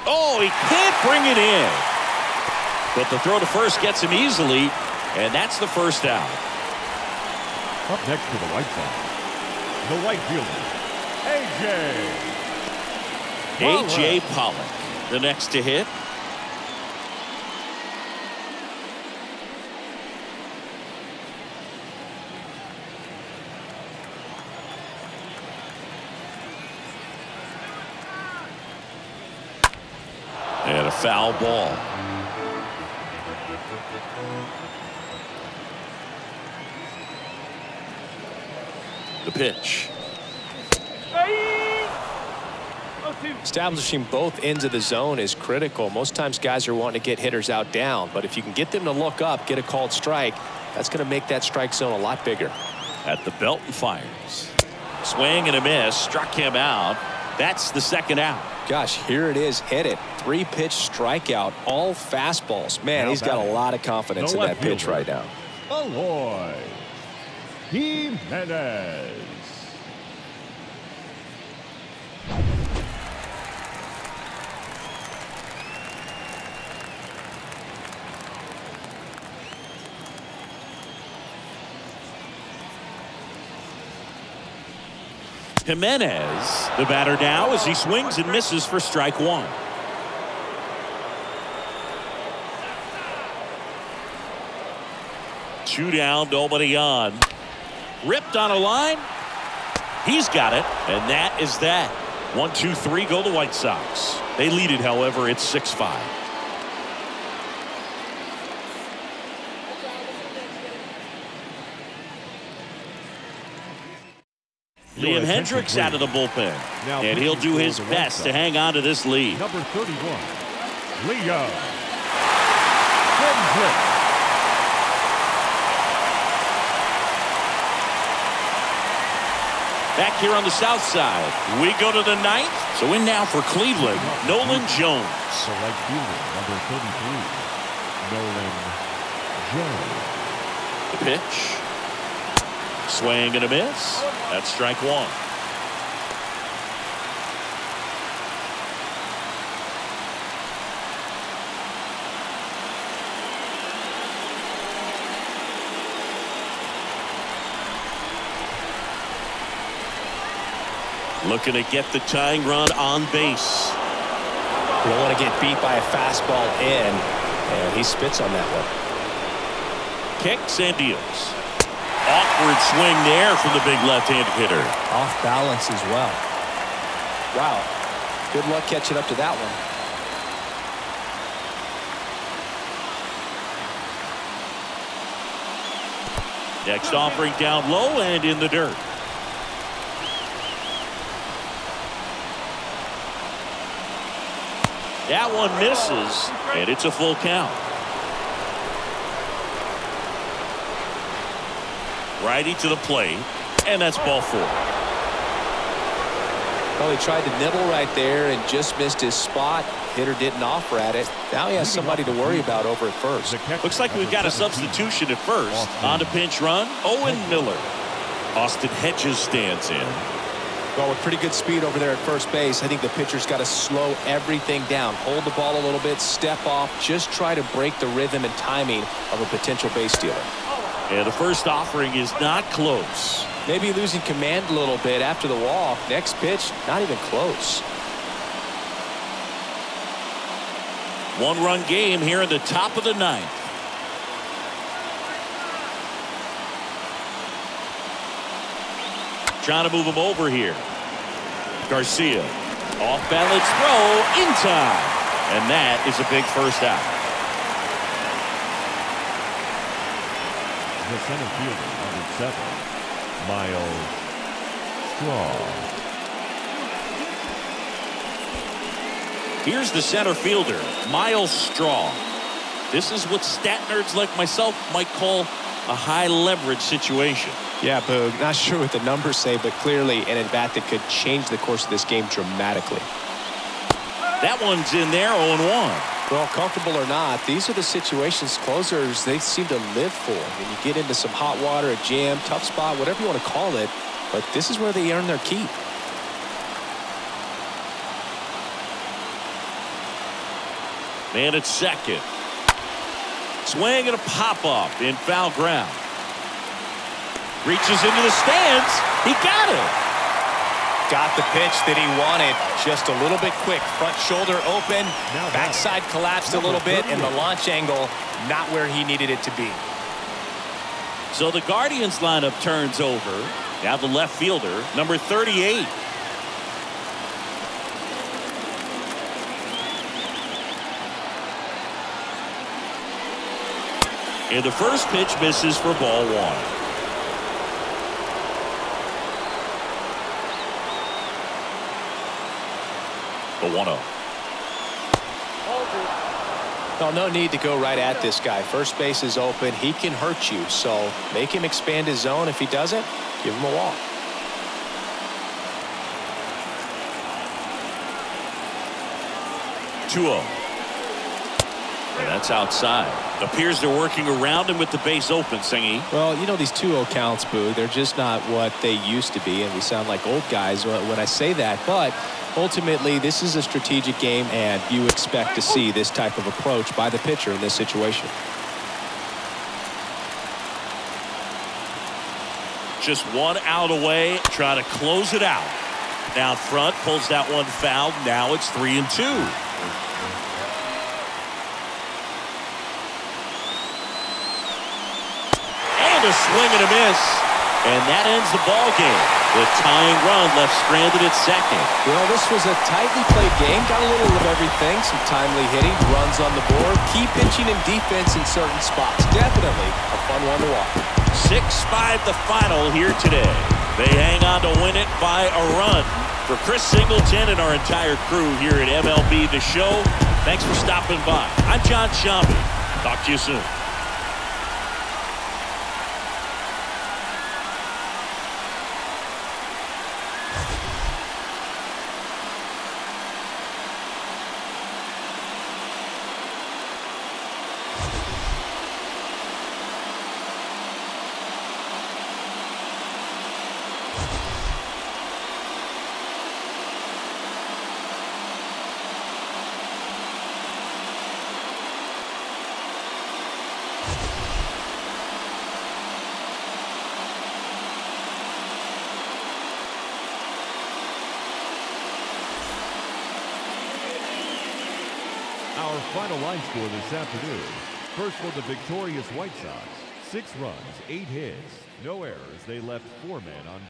Oh, he can't bring it in. But the throw to first gets him easily, and that's the first out. Up next to the White Sox, the right fielder, AJ Pollock, the next to hit. And a foul ball. The pitch. Establishing both ends of the zone is critical. Most times guys are wanting to get hitters out down, but if you can get them to look up, get a called strike, that's going to make that strike zone a lot bigger. At the belt and fires. Swing and a miss. Struck him out. That's the second out. Gosh, here it is. Hit it. 3-pitch strikeout. All fastballs. Man, he's got a lot of confidence in that pitch right now. Eloy Jiménez. Jiménez, the batter now, as he swings and misses for strike 1. Two down, nobody on. Ripped on a line. He's got it, and that is that. 1, 2, 3, go the White Sox. They lead it, however, it's 6-5. Liam Hendriks out of the bullpen, and he'll do his best to hang on to this lead. Number 31, Liam Hendriks. Back here on the south side, we go to the 9th. So in now for Cleveland, Nolan Jones. Select fielder, number 33, Nolan Jones. The pitch. Swing and a miss. That's strike 1. Looking to get the tying run on base. You don't want to get beat by a fastball in, and he spits on that one. Kicks and deals. Awkward swing there from the big left-handed hitter. Off balance as well. Wow. Good luck catching up to that one. Next offering down low and in the dirt. That one misses, and it's a full count. Righty to the plate, and that's ball four. Well, he tried to nibble right there and just missed his spot. Hitter didn't offer at it. Now he has somebody to worry about over at first. Looks like we've got a substitution at first. On to pinch run, Owen Miller. Austin Hedges stands in. Well, with pretty good speed over there at first base, I think the pitcher's got to slow everything down, hold the ball a little bit, step off, just try to break the rhythm and timing of a potential base stealer. Yeah, the first offering is not close. Maybe losing command a little bit after the walk. Next pitch, not even close. One-run game here in the top of the ninth. Trying to move him over here. Garcia. Off balance throw in time. And that is a big first out. The center fielder, number 7, Miles Straw. Here's the center fielder, Miles Straw. This is what stat nerds like myself might call a high leverage situation. Yeah, Boog, not sure what the numbers say, but clearly an at-bat that could change the course of this game dramatically. That one's in there, 0-1. Well, comfortable or not, these are the situations closers they seem to live for. When you get into some hot water, a jam, tough spot, whatever you want to call it, but this is where they earn their keep. Man at second. Swing and a pop-up in foul ground. Reaches into the stands. He got it. Got the pitch that he wanted. Just a little bit quick. Front shoulder open. Backside collapsed a little bit. And the launch angle not where he needed it to be. So the Guardians lineup turns over. Now the left fielder, number 38. And the first pitch misses for ball one. The 1-0. Well, no need to go right at this guy. First base is open. He can hurt you, so make him expand his zone. If he doesn't, give him a walk. Two-oh. And that's outside. Appears they're working around him with the base open, Singy. Well, you know, these 2-0 counts, Boo, they're just not what they used to be, and we sound like old guys when I say that, but ultimately, this is a strategic game, and you expect to see this type of approach by the pitcher in this situation. Just one out away, try to close it out. Down front, pulls that one foul. Now it's 3-2. And a swing and a miss. And that ends the ball game. The tying run left stranded at second. Well, this was a tightly played game. Got a little of everything. Some timely hitting, runs on the board, key pitching and defense in certain spots. Definitely a fun one to watch. 6-5 the final here today. They hang on to win it by a run. For Chris Singleton and our entire crew here at MLB The Show, thanks for stopping by. I'm John Shambi. Talk to you soon. Our final line score this afternoon. First for the victorious White Sox, 6 runs, 8 hits, no errors. They left 4 men on